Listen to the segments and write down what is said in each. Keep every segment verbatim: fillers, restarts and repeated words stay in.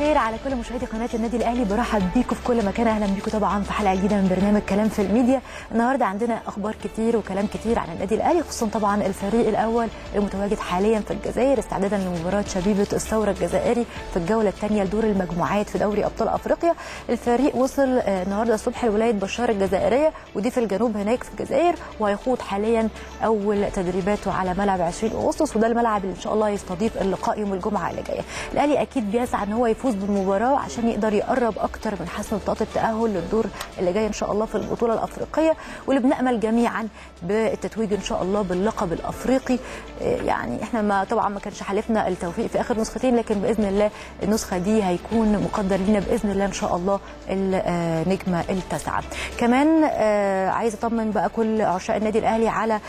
الخير على كل مشاهدي قناه النادي الاهلي. برحب بيكم في كل مكان، اهلا بيكم طبعا في حلقه جديده من برنامج كلام في الميديا. النهارده عندنا اخبار كتير وكلام كتير عن النادي الاهلي، خصوصا طبعا الفريق الاول المتواجد حاليا في الجزائر استعدادا لمباراه شبيبه الثوره الجزائري في الجوله الثانيه لدور المجموعات في دوري ابطال افريقيا. الفريق وصل النهارده الصبح لولايه بشار الجزائريه ودي في الجنوب هناك في الجزائر، وهيخوض حاليا اول تدريباته على ملعب عشرين اغسطس، وده الملعب اللي ان شاء الله يستضيف اللقاء يوم الجمعه اللي جايه. الاهلي اكيد بيسعى ان هو يفوز بالمباراه عشان يقدر يقرب اكتر من حسم بطاقه التاهل للدور اللي جاي ان شاء الله في البطوله الافريقيه، واللي بنامل جميعا بالتتويج ان شاء الله باللقب الافريقي. يعني احنا ما طبعا ما كانش حالفنا التوفيق في اخر نسختين، لكن باذن الله النسخه دي هيكون مقدر لنا باذن الله ان شاء الله النجمه التاسعه. كمان عايز اطمن بقى كل عشاق النادي الاهلي على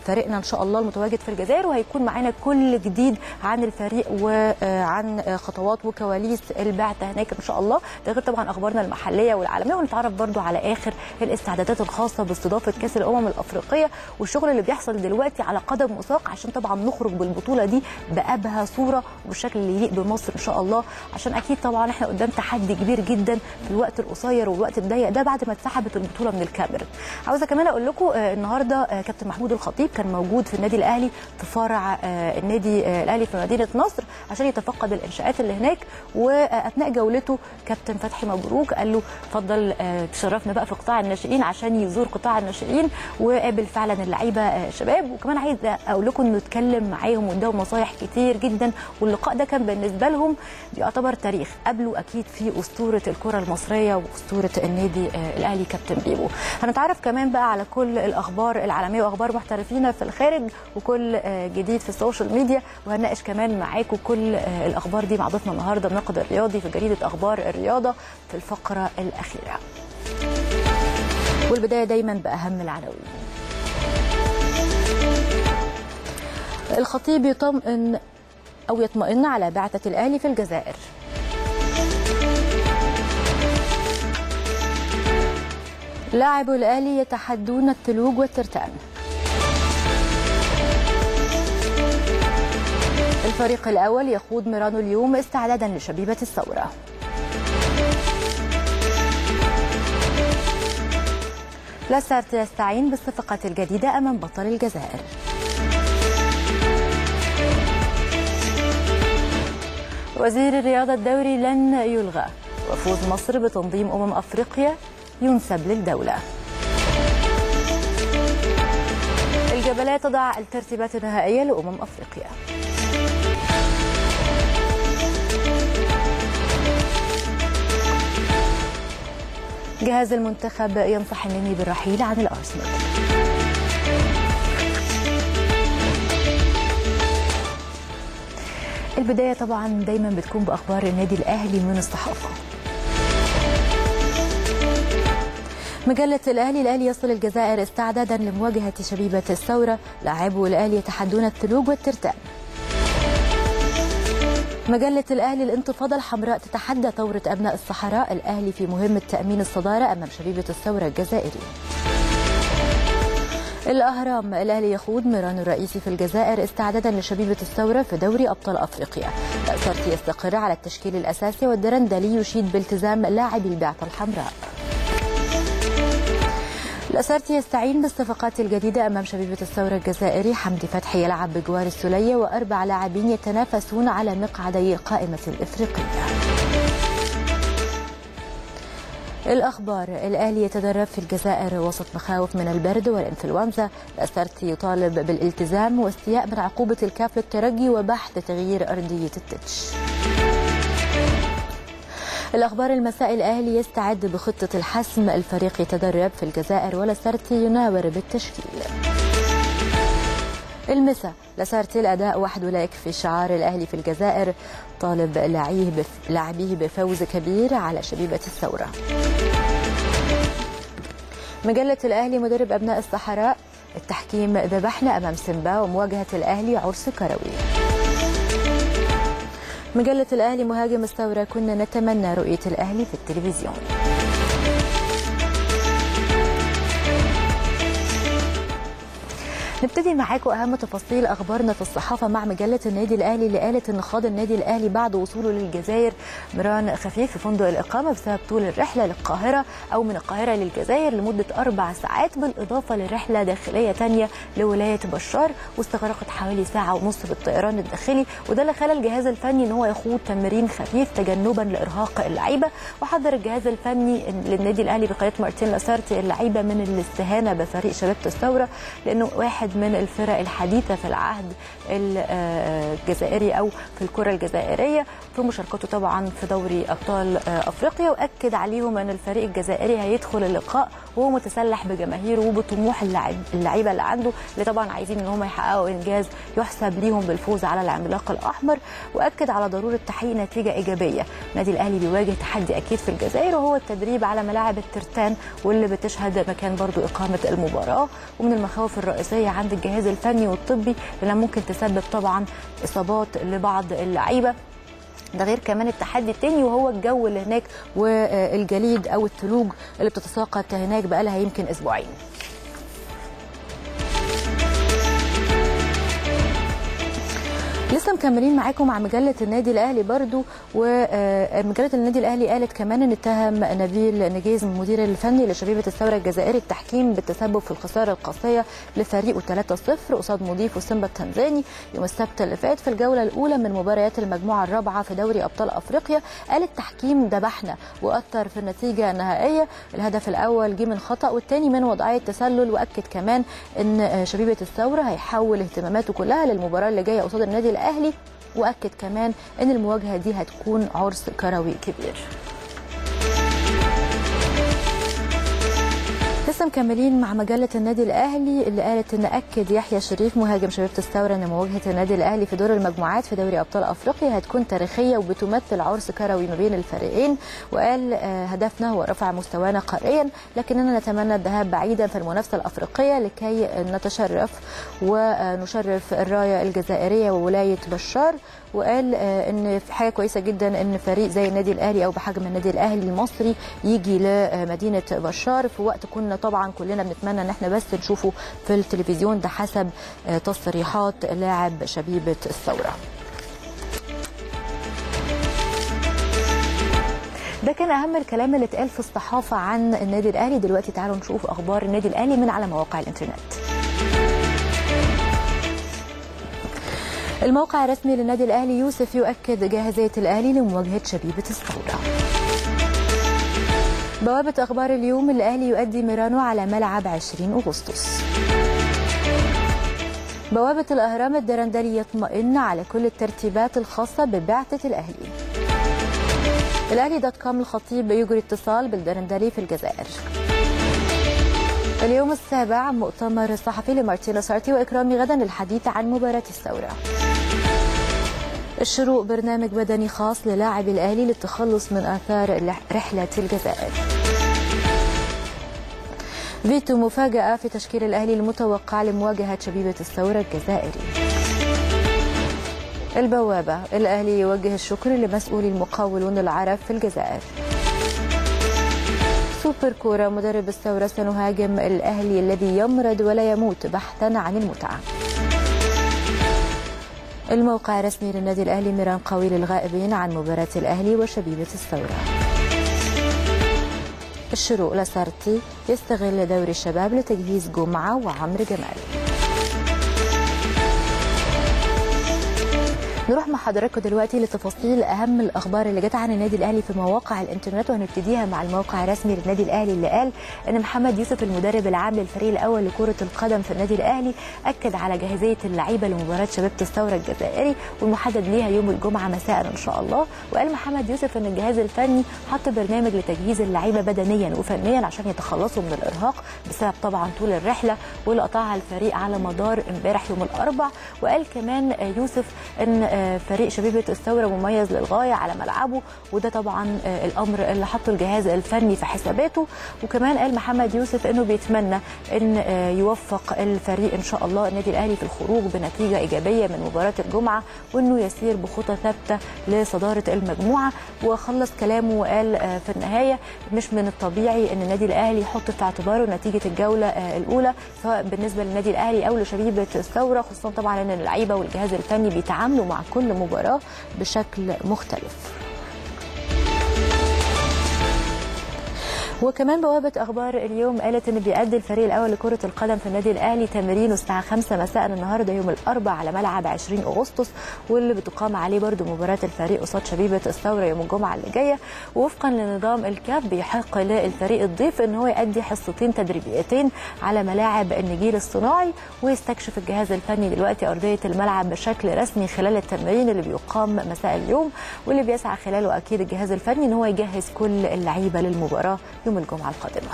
فريقنا ان شاء الله المتواجد في الجزائر، وهيكون معانا كل جديد عن الفريق وعن خطوات وكواليس البعثه هناك ان شاء الله، ده غير طبعا اخبارنا المحليه والعالميه، ونتعرف برضو على اخر الاستعدادات الخاصه باستضافه كاس الامم الافريقيه والشغل اللي بيحصل دلوقتي على قدم وساق عشان طبعا نخرج بالبطوله دي بابهى صوره والشكل اللي يليق بمصر ان شاء الله، عشان اكيد طبعا احنا قدام تحدي كبير جدا في الوقت القصير والوقت الضيق ده بعد ما اتسحبت البطوله من الكاميرون. عاوزه كمان اقول لكم النهارده كابتن محمود الخطيب كان موجود في النادي الاهلي في فرع النادي الاهلي في مدينه نصر عشان يتفقد الانشاءات اللي هناك، واثناء جولته كابتن فتحي مبروك قال له اتفضل تشرفنا بقى في قطاع الناشئين عشان يزور قطاع الناشئين، وقابل فعلا اللعيبه شباب. وكمان عايزه اقول لكم انه اتكلم معاهم واداهم نصايح كتير جدا، واللقاء ده كان بالنسبه لهم بيعتبر تاريخ، قابلوا اكيد في اسطوره الكره المصريه واسطوره النادي الاهلي كابتن بيبو. هنتعرف كمان بقى على كل الاخبار العالميه واخبار محترفينا في الخارج وكل جديد في السوشيال ميديا، وهنناقش كمان معاكم كل الاخبار دي مع ضيفنا النهارده الناقد الرياضي في جريده اخبار الرياضه في الفقره الاخيره. والبدايه دايما باهم العناوين. الخطيب يطمئن او يطمئن على بعثه الاهلي في الجزائر. لاعبو الاهلي يتحدون التلوج والترتان. الفريق الأول يخوض ميرانو اليوم استعدادا لشبيبة الثورة. لاسارتي يستعين بالصفقة الجديدة أمام بطل الجزائر. وزير الرياضة الدوري لن يلغى، وفوز مصر بتنظيم أمم أفريقيا ينسب للدولة. الجبلات تضع الترتيبات النهائية لأمم أفريقيا. جهاز المنتخب ينصح النني بالرحيل عن الأرسنال. البداية طبعا دايما بتكون بأخبار النادي الأهلي من الصحافة. مجلة الأهلي، الأهلي يصل الجزائر استعدادا لمواجهة شبيبة الثورة، لاعبو الأهلي يتحدون الثلوج والترتان. مجلة الأهلي، الانتفاضة الحمراء تتحدى ثورة أبناء الصحراء، الأهلي في مهمة تأمين الصدارة أمام شبيبة الثورة الجزائري. الأهرام، الأهلي يخوض ميرانو الرئيسي في الجزائر استعدادا لشبيبة الثورة في دوري أبطال أفريقيا. لاسارتي يستقر على التشكيل الأساسي، والدرندلي يشيد بالتزام لاعبي البعثة الحمراء. لاسارتي يستعين بالصفقات الجديدة أمام شبيبة الثورة الجزائري، حمدي فتحي يلعب بجوار السلية، وأربع لاعبين يتنافسون على مقعدي القائمة الإفريقية. الأخبار، الأهلي يتدرب في الجزائر وسط مخاوف من البرد والإنفلونزا، لاسارتي يطالب بالالتزام واستياء من عقوبة الكاف للترجي وبحث تغيير أرضية التتش. الأخبار المساء، الأهلي يستعد بخطة الحسم، الفريق يتدرب في الجزائر ولاسارتي يناور بالتشكيل. المساء، لاسارتي الأداء وحده لا يكفي، شعار الأهلي في الجزائر، طالب لاعبيه بفوز كبير على شبيبة الثورة. مجلة الأهلي، مدرب أبناء الصحراء، التحكيم ذبحنا أمام سيمبا، ومواجهة الأهلي عرس كروي. مجلة الأهلي، مهاجم الثورة، كنا نتمنى رؤية الأهلي في التلفزيون. نبتدي معاكم اهم تفاصيل اخبارنا في الصحافه مع مجله النادي الاهلي اللي قالت ان خاض النادي الاهلي بعد وصوله للجزائر ميران خفيف في فندق الاقامه بسبب طول الرحله للقاهره او من القاهره للجزائر لمده اربع ساعات بالاضافه لرحله داخليه ثانيه لولايه بشار، واستغرقت حوالي ساعه ونص بالطيران الداخلي، وده اللي خلى الجهاز الفني ان هو يخوض تمرين خفيف تجنبا لارهاق اللعيبه. وحذر الجهاز الفني للنادي الاهلي بقياده مارتين لاسارتي اللعيبه من الاستهانه بفريق شبيبه الثوره لانه واحد من الفرق الحديثه في العهد الجزائري او في الكره الجزائريه في مشاركته طبعا في دوري ابطال افريقيا، واكد عليهم ان الفريق الجزائري هيدخل اللقاء وهو متسلح بجماهيره وبطموح اللعيبه اللي عنده اللي طبعا عايزين ان هم يحققوا انجاز يحسب ليهم بالفوز على العملاق الاحمر، واكد على ضروره تحقيق نتيجه ايجابيه. النادي الاهلي بيواجه تحدي اكيد في الجزائر وهو التدريب على ملاعب الترتان واللي بتشهد مكان برضو اقامه المباراه، ومن المخاوف الرئيسيه عند الجهاز الفني والطبي لأنها ممكن تسبب طبعا اصابات لبعض اللعيبه، ده غير كمان التحدي التاني وهو الجو اللي هناك والجليد او الثلوج اللي بتتساقط هناك بقالها يمكن اسبوعين. لسه مكملين معاكم مع مجله النادي الاهلي برضو، ومجله النادي الاهلي قالت كمان ان اتهم نبيل نغيز المدير الفني لشبيبه الثوره الجزائري التحكيم بالتسبب في الخساره القاسيه لفريقه ثلاثة صفر قصاد مضيفه سيمبا التنزاني يوم السبت اللي فات في الجوله الاولى من مباريات المجموعه الرابعه في دوري ابطال افريقيا. قال التحكيم ذبحنا واثر في النتيجه النهائيه، الهدف الاول جه من خطا والثاني من وضعيه تسلل، واكد كمان ان شبيبه الثوره هيحول اهتماماته كلها للمباراه اللي جايه قصاد النادي الأهلي، وأكد كمان أن المواجهة دي هتكون عرس كروي كبير. لسه مكملين مع مجله النادي الاهلي اللي قالت ان اكد يحيى الشريف مهاجم شبيبه الثوره ان مواجهه النادي الاهلي في دور المجموعات في دوري ابطال افريقيا هتكون تاريخيه وبتمثل عرس كروي ما بين الفريقين، وقال هدفنا هو رفع مستوانا قاريا لكننا نتمنى الذهاب بعيدا في المنافسه الافريقيه لكي نتشرف ونشرف الرايه الجزائريه وولايه بشار، وقال ان في حاجه كويسه جدا ان فريق زي النادي الاهلي او بحجم النادي الاهلي المصري يجي لمدينه بشار في وقت كنا طبعا كلنا بنتمنى ان احنا بس نشوفه في التلفزيون، ده حسب تصريحات لاعب شبيبه الثوره. ده كان اهم الكلام اللي اتقال في الصحافه عن النادي الاهلي. دلوقتي تعالوا نشوف اخبار النادي الاهلي من على مواقع الانترنت. الموقع الرسمي للنادي الاهلي يوسف يؤكد جاهزيه الاهلي لمواجهه شبيبه الثوره. بوابه اخبار اليوم، الاهلي يؤدي ميرانو على ملعب عشرين أغسطس. بوابه الاهرام، الدرندلي يطمئن على كل الترتيبات الخاصه ببعثه الاهلي. الاهلي دوت كوم، الخطيب يجري اتصال بالدرندلي في الجزائر. اليوم السابع، مؤتمر صحفي لمارتين لاسارتي واكرامي غدا للحديث عن مباراه الثوره. الشروق، برنامج بدني خاص للاعب الاهلي للتخلص من اثار رحله الجزائر. فيتو، مفاجاه في تشكيل الاهلي المتوقع لمواجهه شبيبه الثوره الجزائري. البوابه، الاهلي يوجه الشكر لمسؤولي المقاولون العرب في الجزائر. سوبر كوره، مدرب الثوره سنهاجم الاهلي الذي يمرض ولا يموت بحثا عن المتعه. الموقع الرسمي للنادي الاهلي، ميران قوي للغائبين عن مباراه الاهلي وشبيبه الثوره. الشروق، لاسارتي يستغل دوري الشباب لتجهيز جمعه وعمرو جمال. نروح مع حضراتكم دلوقتي لتفاصيل اهم الاخبار اللي جت عن النادي الاهلي في مواقع الانترنت، وهنبتديها مع الموقع الرسمي للنادي الاهلي اللي قال ان محمد يوسف المدرب العام للفريق الاول لكره القدم في النادي الاهلي اكد على جاهزيه اللعيبه لمباراه شبيبه الثوره الجزائري والمحدد ليها يوم الجمعه مساء ان شاء الله. وقال محمد يوسف ان الجهاز الفني حط برنامج لتجهيز اللعيبه بدنيا وفنيا عشان يتخلصوا من الارهاق بسبب طبعا طول الرحله واللي قطعها الفريق على مدار امبارح يوم الاربع. وقال كمان يوسف ان فريق شبيبة الثورة مميز للغاية على ملعبه، وده طبعا الأمر اللي حطه الجهاز الفني في حساباته. وكمان قال محمد يوسف أنه بيتمنى أن يوفق الفريق إن شاء الله النادي الأهلي في الخروج بنتيجة إيجابية من مباراة الجمعة، وأنه يسير بخطى ثابتة لصدارة المجموعة. وخلص كلامه وقال في النهاية مش من الطبيعي أن النادي الأهلي يحط في اعتباره نتيجة الجولة الأولى سواء بالنسبة للنادي الأهلي أو لشبيبة الثورة، خصوصا طبعا أن اللعيبة والجهاز الفني بيتعاملوا مع كل مباراة بشكل مختلف. وكمان بوابة أخبار اليوم قالت إن بيأدي الفريق الأول لكرة القدم في النادي الأهلي تمرينه الساعة خمسة مساء النهارده يوم الأربعاء على ملعب عشرين أغسطس، واللي بتقام عليه برضو مباراة الفريق قصاد شبيبة الثورة يوم الجمعة اللي جاية. ووفقا لنظام الكاف بيحق للفريق الضيف إن هو يأدي حصتين تدريبيتين على ملاعب النجيل الصناعي، ويستكشف الجهاز الفني دلوقتي أرضية الملعب بشكل رسمي خلال التمرين اللي بيقام مساء اليوم، واللي بيسعى خلاله أكيد الجهاز الفني إن هو يجهز كل اللعيبة للمباراة يوم الجمعة القادمة.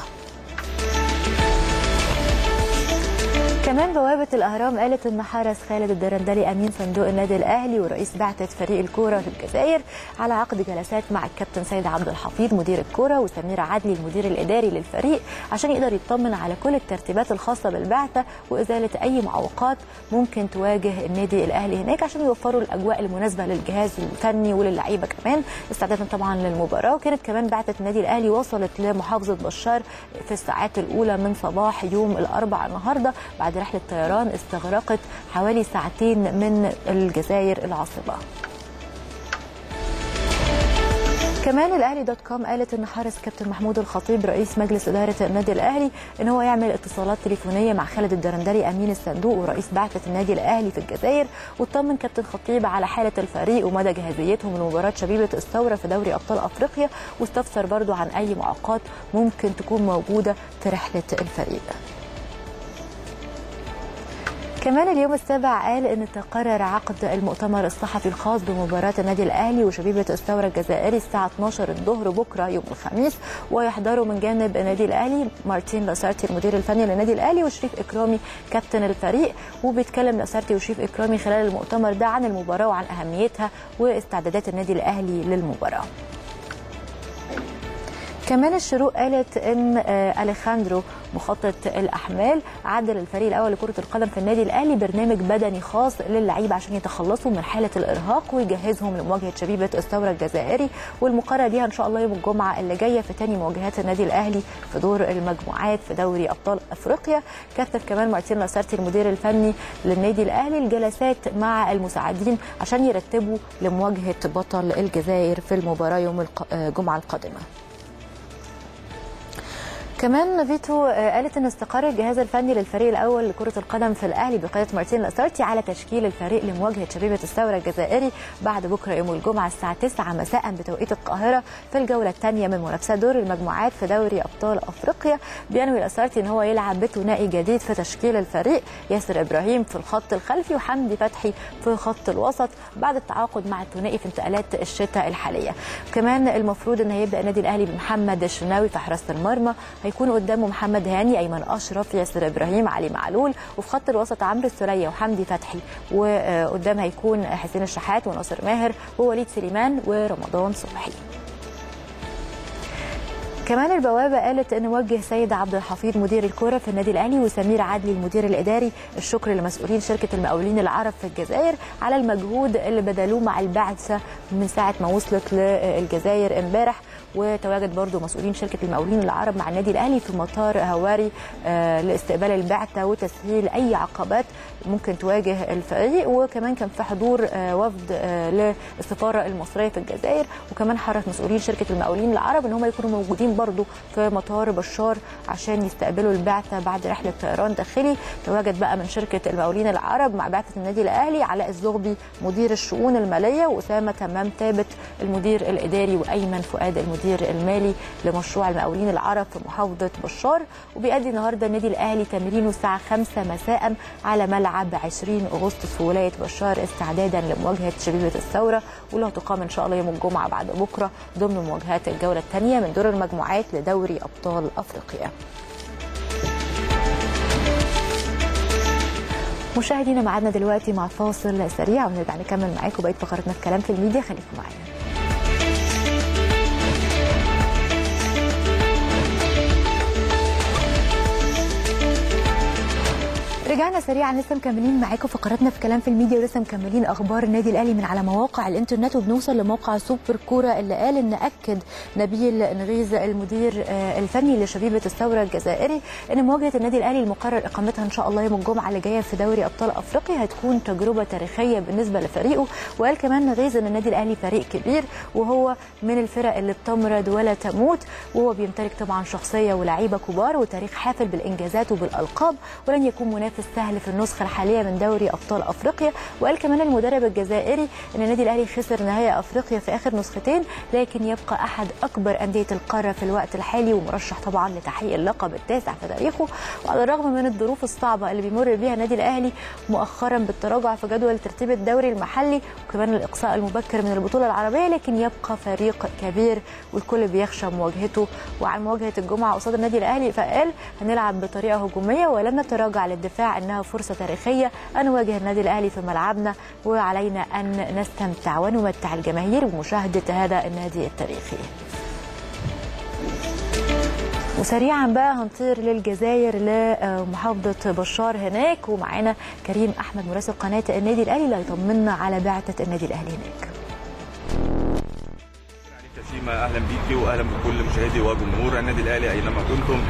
كمان بوابة الأهرام قالت إن حرس خالد الدرندلي أمين صندوق النادي الأهلي ورئيس بعثة فريق الكورة في الجزائر على عقد جلسات مع الكابتن سيد عبد الحفيظ مدير الكورة وسميرة عدلي المدير الإداري للفريق عشان يقدر يطمن على كل الترتيبات الخاصة بالبعثة وإزالة أي معوقات ممكن تواجه النادي الأهلي هناك، عشان يوفروا الأجواء المناسبة للجهاز الفني وللعيبة كمان استعدادا طبعا للمباراة. وكانت كمان بعثة النادي الأهلي وصلت لمحافظة بشار في الساعات الأولى من صباح يوم الأربعاء النهارده بعد رحلة طيران استغرقت حوالي ساعتين من الجزائر العاصمة. كمان الاهلي دوت كوم قالت ان حارس كابتن محمود الخطيب رئيس مجلس اداره النادي الاهلي ان هو يعمل اتصالات تليفونيه مع خالد الدرندلي امين الصندوق ورئيس بعثه النادي الاهلي في الجزائر، وطمن كابتن خطيب على حاله الفريق ومدى جاهزيتهم لمباراه شبيبه الثوره في دوري ابطال افريقيا، واستفسر برضه عن اي معوقات ممكن تكون موجوده في رحله الفريق. كمان اليوم السابع قال ان تقرر عقد المؤتمر الصحفي الخاص بمباراه النادي الاهلي وشبيبه الثوره الجزائري الساعه اتناشر الظهر بكره يوم الخميس، ويحضره من جانب النادي الاهلي مارتين لاسارتي المدير الفني للنادي الاهلي وشريف اكرامي كابتن الفريق. وبيتكلم لاسارتي وشريف اكرامي خلال المؤتمر ده عن المباراه وعن اهميتها واستعدادات النادي الاهلي للمباراه. كمان الشروق قالت ان اليخاندرو مخطط الاحمال عدل الفريق الاول لكره القدم في النادي الاهلي برنامج بدني خاص للعيبه عشان يتخلصوا من حاله الارهاق ويجهزهم لمواجهه شبيبه الثوره الجزائري، والمقارنه ليها ان شاء الله يوم الجمعه اللي جايه في ثاني مواجهات النادي الاهلي في دور المجموعات في دوري ابطال افريقيا. كثف كمان مارتين لاسارتي المدير الفني للنادي الاهلي الجلسات مع المساعدين عشان يرتبوا لمواجهه بطل الجزائر في المباراه يوم الجمعه القادمه. كمان فيتو قالت ان استقر الجهاز الفني للفريق الاول لكره القدم في الاهلي بقياده مارتين لاسارتي على تشكيل الفريق لمواجهه شبيبه الثوره الجزائري بعد بكره يوم الجمعه الساعه تسعة مساء بتوقيت القاهره في الجوله الثانيه من منافسه دور المجموعات في دوري ابطال افريقيا. بينوي لاسارتي ان هو يلعب بثنائي جديد في تشكيل الفريق، ياسر ابراهيم في الخط الخلفي وحمدي فتحي في خط الوسط بعد التعاقد مع الثنائي في انتقالات الشتاء الحاليه. كمان المفروض ان هيبدا النادي الاهلي بمحمد الشناوي في حراسه المرمى، هيكون قدامه محمد هاني، ايمن اشرف، ياسر ابراهيم، علي معلول، وفي خط الوسط عمرو السريه وحمدي فتحي، وقدام هيكون حسين الشحات وناصر ماهر ووليد سليمان ورمضان صبحي. كمان البوابه قالت ان وجه سيد عبد الحفيظ مدير الكوره في النادي الاهلي وسمير عدلي المدير الاداري الشكر لمسؤولين شركه المقاولين العرب في الجزائر على المجهود اللي بذلوه مع البعثه من ساعه ما وصلت للجزائر امبارح. وتواجد برضو مسؤولين شركه المقاولين العرب مع النادي الاهلي في مطار هواري لاستقبال البعثه وتسهيل اي عقبات ممكن تواجه الفريق. وكمان كان في حضور وفد للسفاره المصريه في الجزائر، وكمان حرك مسؤولين شركه المقاولين العرب ان هم يكونوا موجودين برضو في مطار بشار عشان يستقبلوا البعثه بعد رحله طيران داخلي. تواجد بقى من شركه المقاولين العرب مع بعثه النادي الاهلي علاء الزغبي مدير الشؤون الماليه واسامه تمام ثابت المدير الاداري وايمن فؤاد المدير المالي لمشروع المقاولين العرب في محافظة بشار. وبيأدي النهارده النادي الأهلي تمرينه الساعة خمسة مساء على ملعب عشرين أغسطس في ولاية بشار استعدادا لمواجهة شبيبة الثورة، واللي هتقام إن شاء الله يوم الجمعة بعد بكرة ضمن مواجهات الجولة الثانية من دور المجموعات لدوري أبطال أفريقيا. مشاهدينا معادنا دلوقتي مع فاصل سريع ونرجع نكمل معاكم بقيه فقرتنا في كلام في الميديا. خليكم معانا. رجعنا سريعا، لسه مكملين معاكم فقراتنا في كلام في الميديا ولسه مكملين اخبار النادي الاهلي من على مواقع الانترنت، وبنوصل لموقع سوبر كوره اللي قال ان اكد نبيل نغيز المدير الفني لشبيبه الثوره الجزائري ان مواجهه النادي الاهلي المقرر اقامتها ان شاء الله يوم الجمعه اللي جايه في دوري ابطال افريقيا هتكون تجربه تاريخيه بالنسبه لفريقه. وقال كمان نغيز ان النادي الاهلي فريق كبير وهو من الفرق اللي بتمرض ولا تموت، وهو بيمتلك طبعا شخصيه ولاعيبه كبار وتاريخ حافل بالانجازات وبالالقاب، ولن يكون منافس سهل في النسخه الحاليه من دوري ابطال افريقيا. وقال كمان المدرب الجزائري ان النادي الاهلي خسر نهائي افريقيا في اخر نسختين، لكن يبقى احد اكبر انديه القاره في الوقت الحالي ومرشح طبعا لتحقيق اللقب التاسع في تاريخه. وعلى الرغم من الظروف الصعبه اللي بيمر بيها النادي الاهلي مؤخرا بالتراجع في جدول ترتيب الدوري المحلي وكمان الاقصاء المبكر من البطوله العربيه، لكن يبقى فريق كبير والكل بيخشى مواجهته. وعن مواجهه الجمعه قصاد النادي الاهلي فقال هنلعب بطريقه هجوميه ولن نتراجع للدفاع، انها فرصه تاريخيه ان نواجه النادي الاهلي في ملعبنا وعلينا ان نستمتع ونمتع الجماهير بمشاهده هذا النادي التاريخي. وسريعا بقى هنطير للجزائر لمحافظه بشار هناك، ومعانا كريم احمد مراسل قناه النادي الاهلي اللي هيطمنا على بعثه النادي الاهلي هناك. سيما اهلا بيكي واهلا بكل مشاهدي وجمهور النادي الاهلي اينما كنتم.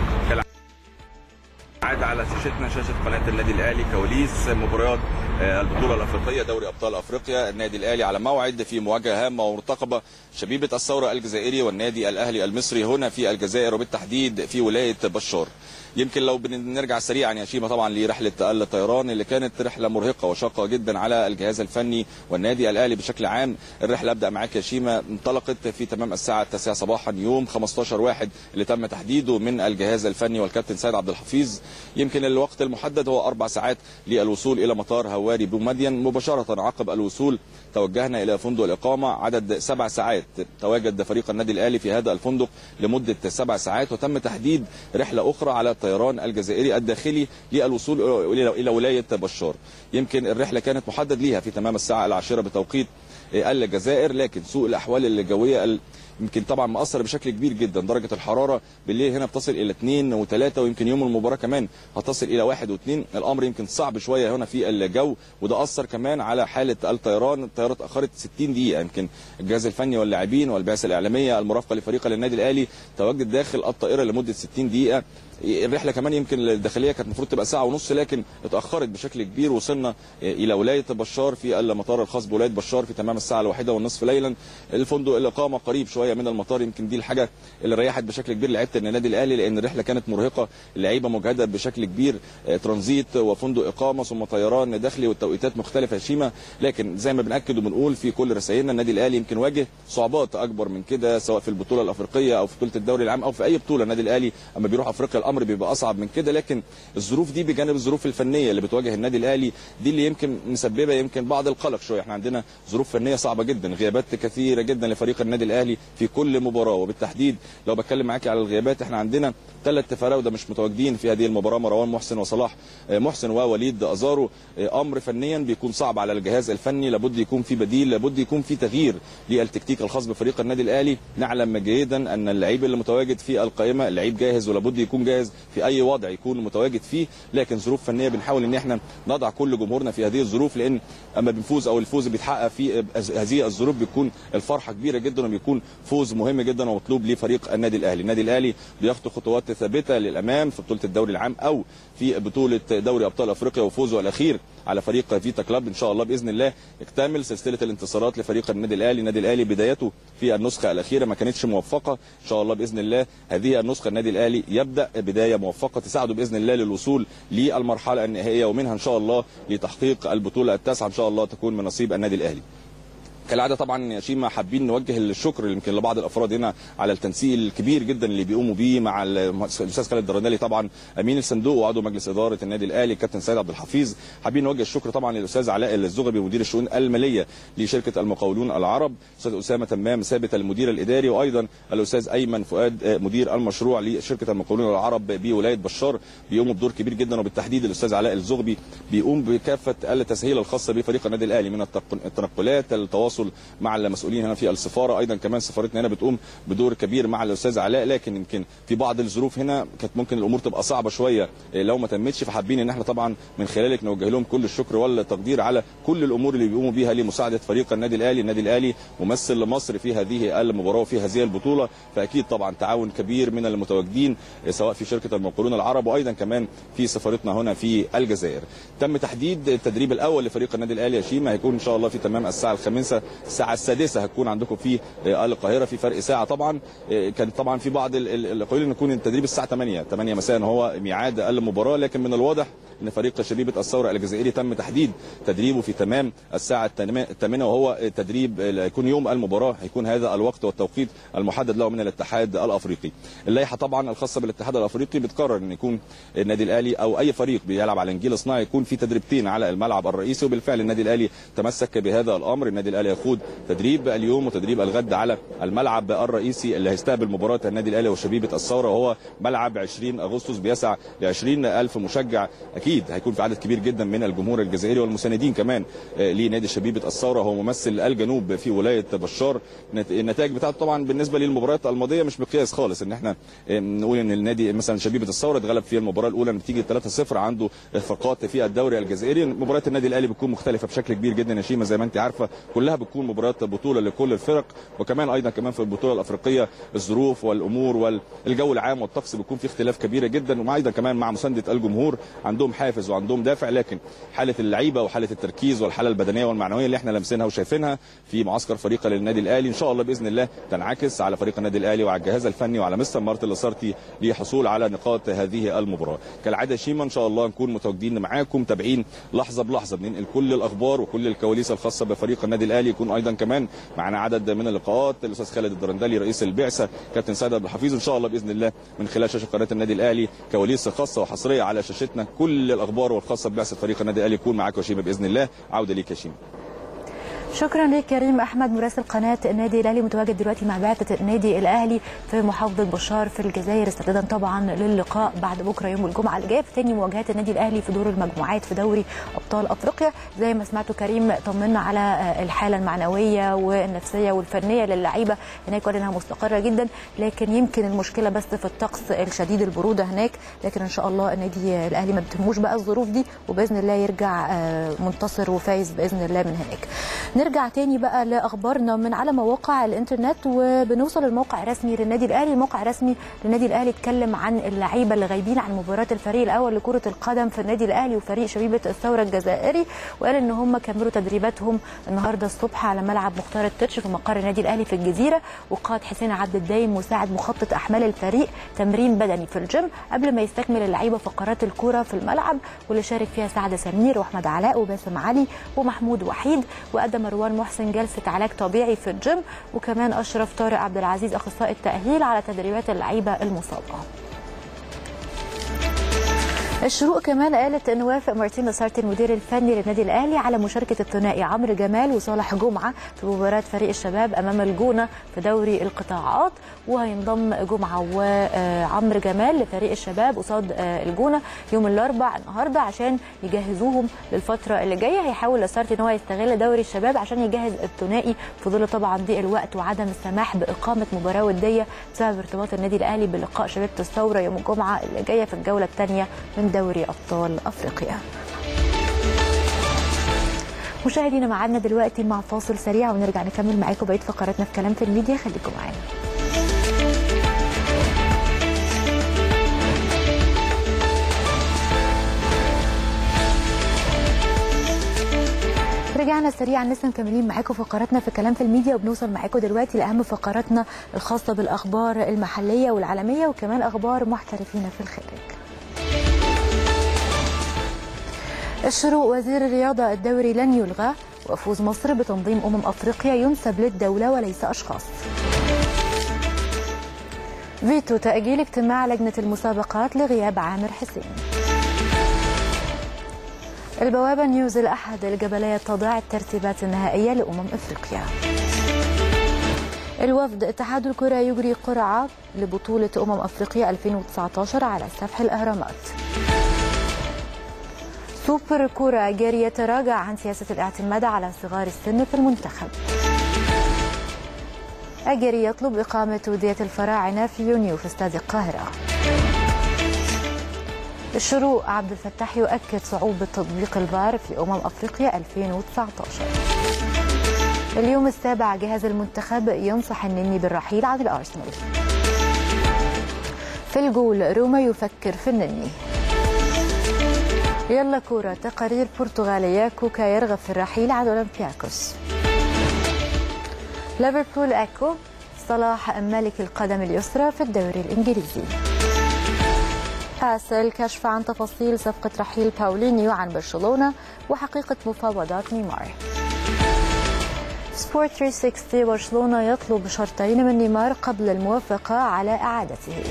عاد على شاشتنا شاشه قناه النادي الاهلي كواليس مباريات البطوله الافريقيه دوري ابطال افريقيا. النادي الاهلي على موعد في مواجهه هامه ومرتقبه، شبيبه الثوره الجزائري والنادي الاهلي المصري هنا في الجزائر وبالتحديد في ولايه بشار. يمكن لو بنرجع سريعا يا شيماء طبعا لرحله الطيران اللي كانت رحله مرهقه وشاقه جدا على الجهاز الفني والنادي الاهلي بشكل عام. الرحله ابدا معاك يا شيماء انطلقت في تمام الساعه التاسعة صباحا يوم خمستاشر واحد اللي تم تحديده من الجهاز الفني والكابتن سيد عبد الحفيظ. يمكن الوقت المحدد هو اربع ساعات للوصول الى مطار هواري بومدين. مباشره عقب الوصول توجهنا الى فندق الاقامه عدد سبع ساعات، تواجد فريق النادي الاهلي في هذا الفندق لمده سبع ساعات وتم تحديد رحله اخرى على الطيران الجزائري الداخلي للوصول الى ولايه بشار. يمكن الرحله كانت محدد ليها في تمام الساعه العاشره بتوقيت الجزائر، لكن سوء الاحوال الجويه يمكن طبعا مأثر بشكل كبير جدا. درجه الحراره بالليل هنا بتصل الى اتنين وتلاتة ويمكن يوم المباراه كمان هتصل الى واحد واتنين. الامر يمكن صعب شويه هنا في الجو وده اثر كمان على حاله الطيران. الطياره اتاخرت ستين دقيقه. يمكن الجهاز الفني واللاعبين والبعثه الاعلاميه المرافقه لفريق النادي الاهلي تواجد داخل الطائره لمده ستين دقيقه. الرحله كمان يمكن الداخليه كانت المفروض تبقى ساعه ونص لكن اتاخرت بشكل كبير. وصلنا الى ولايه بشار في المطار الخاص بولايه بشار في تمام الساعه الواحده والنصف ليلا. الفندق الاقامه قريب شويه من المطار، يمكن دي الحاجه اللي ريحت بشكل كبير لعيبه النادي الاهلي لان الرحله كانت مرهقه، اللعيبه مجهده بشكل كبير، ترانزيت وفندق اقامه ثم طيران داخلي والتوقيتات مختلفه شيمه. لكن زي ما بناكد وبنقول في كل رسائلنا النادي الاهلي يمكن واجه صعوبات اكبر من كده سواء في البطوله الافريقيه او في بطوله الدوري العام او في اي بطوله. النادي الاهلي اما بيروح افريقيا الامر بيبقى اصعب من كده، لكن الظروف دي بجانب الظروف الفنيه اللي بتواجه النادي الاهلي دي اللي يمكن مسببه يمكن بعض القلق شويه. احنا عندنا ظروف فنيه صعبه جدا، غيابات كثيره جدا لفريق النادي الاهلي في كل مباراه، وبالتحديد لو بتكلم معاكي على الغيابات احنا عندنا ثلاث فراوده مش متواجدين في هذه المباراه، مروان محسن وصلاح محسن ووليد ازارو. امر فنيا بيكون صعب على الجهاز الفني، لابد يكون في بديل، لابد يكون في تغيير للتكتيك الخاص بفريق النادي الاهلي. نعلم جيدا ان اللعيب اللي متواجد في القائمه اللعيب جاهز ولابد يكون جاهز في اي وضع يكون متواجد فيه، لكن ظروف فنيه بنحاول ان احنا نضع كل جمهورنا في هذه الظروف لان اما بنفوز او الفوز بيتحقق في هذه الظروف بيكون الفرحه كبيره جدا وبيكون فوز مهم جدا ومطلوب لفريق النادي الاهلي. النادي الاهلي بيخطو خطوات ثابته للامام في بطوله الدوري العام او في بطوله دوري ابطال افريقيا، وفوزه الاخير على فريق فيتا كلاب ان شاء الله باذن الله يكتمل سلسله الانتصارات لفريق النادي الاهلي. النادي الاهلي بدايته في النسخه الاخيره ما كانتش موفقه، ان شاء الله باذن الله هذه النسخه النادي الاهلي يبدا بدايه موفقه تساعده باذن الله للوصول للمرحله النهائيه ومنها ان شاء الله لتحقيق البطوله التاسعه ان شاء الله تكون من نصيب النادي الاهلي. كالعاده طبعا يا شيما حابين نوجه الشكر يمكن لبعض الافراد هنا على التنسيق الكبير جدا اللي بيقوموا بيه مع الاستاذ خالد الدرندلي طبعا امين الصندوق وعضو مجلس اداره النادي الاهلي كابتن سيد عبد الحفيظ. حابين نوجه الشكر طبعا للاستاذ علاء الزغبي مدير الشؤون الماليه لشركه المقاولون العرب، الاستاذ اسامه تمام ثابت المدير الاداري، وايضا الاستاذ ايمن فؤاد مدير المشروع لشركه المقاولون العرب بولايه بشار، بيقوموا بدور كبير جدا وبالتحديد الاستاذ علاء الزغبي بيقوم بكافه التسهيل الخاصه بفريق النادي الاهلي من التنقلات، التواصل مع المسؤولين هنا في السفاره، ايضا كمان سفارتنا هنا بتقوم بدور كبير مع الاستاذ علاء، لكن يمكن في بعض الظروف هنا كانت ممكن الامور تبقى صعبه شويه لو ما تمتش، فحابين ان احنا طبعا من خلالك نوجه لهم كل الشكر والتقدير على كل الامور اللي بيقوموا بيها لمساعده فريق النادي الاهلي. النادي الاهلي ممثل لمصر في هذه المباراه وفي هذه البطوله، فاكيد طبعا تعاون كبير من المتواجدين سواء في شركه المقاولون العرب وايضا كمان في سفارتنا هنا في الجزائر. تم تحديد التدريب الاول لفريق النادي الاهلي يا شيما، هيكون ان شاء الله في تمام الساعه الخامسه، الساعه السادسه هتكون عندكم في القاهره، في فرق ساعه طبعا. كان طبعا في بعض القائلين ان يكون التدريب الساعه ثمانية ثمانية مساء هو ميعاد المباراه، لكن من الواضح ان فريق شبيبه الثوره الجزائري تم تحديد تدريبه في تمام الساعه الثامنه، وهو تدريب هيكون يوم المباراه، هيكون هذا الوقت والتوقيت المحدد له من الاتحاد الافريقي. اللائحه طبعا الخاصه بالاتحاد الافريقي بتقرر ان يكون النادي الاهلي او اي فريق بيلعب على نجيل صناعي يكون في تدريبتين على الملعب الرئيسي، وبالفعل النادي الاهلي تمسك بهذا الامر. النادي الاهلي يخوض تدريب اليوم وتدريب الغد على الملعب الرئيسي اللي هيستقبل مباراه النادي الاهلي وشبيبه الثوره، وهو ملعب عشرين اغسطس بيسع ل عشرين الف مشجع، اكيد هيكون في عدد كبير جدا من الجمهور الجزائري والمساندين كمان لنادي شبيبه الثوره، هو ممثل الجنوب في ولايه بشار. النتائج بتاعته طبعا بالنسبه للمباريات الماضيه مش مقياس خالص ان احنا نقول ان النادي مثلا شبيبه الثوره اتغلب في المباراه الاولى بنتيجه ثلاثة صفر، عنده اخفاقات في الدوري الجزائري. مباريات النادي الاهلي بتكون مختلفه بشكل كبير جدا يا شيما، زي ما انت عارفه كلها بتكون مباريات بطوله لكل الفرق، وكمان ايضا كمان في البطوله الافريقيه الظروف والامور والجو العام والطقس بيكون في اختلاف كبيره جدا، ومع ايضا كمان مع مسانده الجمهور عندهم حافز وعندهم دافع، لكن حاله اللعيبه وحاله التركيز والحاله البدنيه والمعنويه اللي احنا لمسينها وشايفينها في معسكر فريق للنادي الاهلي ان شاء الله باذن الله تنعكس على فريق النادي الاهلي وعلى الجهاز الفني وعلى مستر مارتين لاسارتي للحصول على نقاط هذه المباراه. كالعاده شيما ان شاء الله نكون متواجدين معاكم متابعين لحظه بلحظه، بننقل كل الاخبار وكل الكواليس الخاصه بفريق النادي الاهلي، يكون ايضا كمان معنا عدد من اللقاءات الاستاذ خالد الدرندلي رئيس البعثه كابتن سيد عبد الحفيظ ان شاء الله باذن الله من خلال شاشه قناه النادي الاهلي، كواليس خاصه وحصريه على شاشتنا كل الاخبار والخاصه ببعثه فريق النادي الاهلي. يكون معاك يا شيما باذن الله، عوده ليك يا شيما. شكرا لك كريم احمد مراسل قناه النادي الاهلي، متواجد دلوقتي مع بعثه النادي الاهلي في محافظه بشار في الجزائر استعدادا طبعا للقاء بعد بكره يوم الجمعه اللي جايه في ثاني مواجهات النادي الاهلي في دور المجموعات في دوري ابطال افريقيا. زي ما سمعتوا كريم طمنا على الحاله المعنويه والنفسيه والفنيه للعيبه هناك، وقال انها مستقره جدا، لكن يمكن المشكله بس في الطقس الشديد البروده هناك، لكن ان شاء الله النادي الاهلي ما بتهموش بقى الظروف دي، وباذن الله يرجع منتصر وفايز باذن الله من هناك. نرجع تاني بقى لاخبارنا من على مواقع الانترنت، وبنوصل لموقع رسمي للنادي الاهلي. موقع رسمي للنادي الاهلي اتكلم عن اللعيبه اللي غايبين عن مباراه الفريق الاول لكره القدم في النادي الاهلي وفريق شبيبه الثوره الجزائري، وقال ان هم كملوا تدريباتهم النهارده الصبح على ملعب مختار التتش في مقر النادي الاهلي في الجزيره، وقاد حسين عبد الدايم مساعد مخطط احمال الفريق تمرين بدني في الجيم قبل ما يستكمل اللعيبه فقرات الكره في الملعب، واللي شارك فيها سعد سمير واحمد علاء وباسم علي ومحمود وحيد، وقدم مروان محسن جلسه علاج طبيعي في الجيم، وكمان اشرف طارق عبد العزيز اخصائي التاهيل على تدريبات اللعيبه المصابه. الشروق كمان قالت ان وافق مارتين لاسارتي المدير الفني للنادي الاهلي على مشاركه الثنائي عمرو جمال وصالح جمعه في مباراه فريق الشباب امام الجونه في دوري القطاعات، وهينضم جمعه وعمرو جمال لفريق الشباب قصاد الجونه يوم الاربعاء النهارده عشان يجهزوهم للفتره اللي جايه. هيحاول لاسارتي ان هو يستغل دوري الشباب عشان يجهز الثنائي في ظل طبعا ضيق الوقت وعدم السماح باقامه مباراه وديه بسبب ارتباط النادي الاهلي بلقاء شباب الثوره يوم الجمعه اللي جايه في الجوله الثانيه من دوري أبطال أفريقيا. مشاهدينا معانا دلوقتي مع فاصل سريع ونرجع نكمل معاكم بقية فقراتنا في كلام في الميديا، خليكم معانا. رجعنا سريعا لسه مكملين معاكم فقراتنا في كلام في الميديا، وبنوصل معاكم دلوقتي لاهم فقراتنا الخاصة بالأخبار المحلية والعالمية، وكمان أخبار محترفين في الخارج. الشروق وزير الرياضة الدوري لن يلغى، وفوز مصر بتنظيم أمم أفريقيا ينسب للدولة وليس أشخاص. فيتو تأجيل اجتماع لجنة المسابقات لغياب عامر حسين. البوابة نيوز الأحد الجبلية تضع الترتيبات النهائية لأمم أفريقيا. الوفد اتحاد الكرة يجري قرعة لبطولة أمم أفريقيا ألفين وتسعطاشر على سفح الأهرامات. سوبر كرة جاري يتراجع عن سياسة الاعتماد على صغار السن في المنتخب. أجري يطلب إقامة ودية الفراعنة في يونيو في استاد القاهرة. الشروق عبد الفتاح يؤكد صعوبة تطبيق الفار في أمم أفريقيا ألفين وتسعطاشر. اليوم السابع جهاز المنتخب ينصح النني بالرحيل عن الأرسنال. في الجول روما يفكر في النني. يلا كورة تقارير برتغالية كوكا يرغب في الرحيل عن أولمبياكوس. ليفربول أكو صلاح ملك القدم اليسرى في الدوري الإنجليزي. حاصل كشف عن تفاصيل صفقة رحيل باولينيو عن برشلونة وحقيقة مفاوضات نيمار. سبورت ثلاثمية وستين برشلونة يطلب شرطين من نيمار قبل الموافقة على إعادته.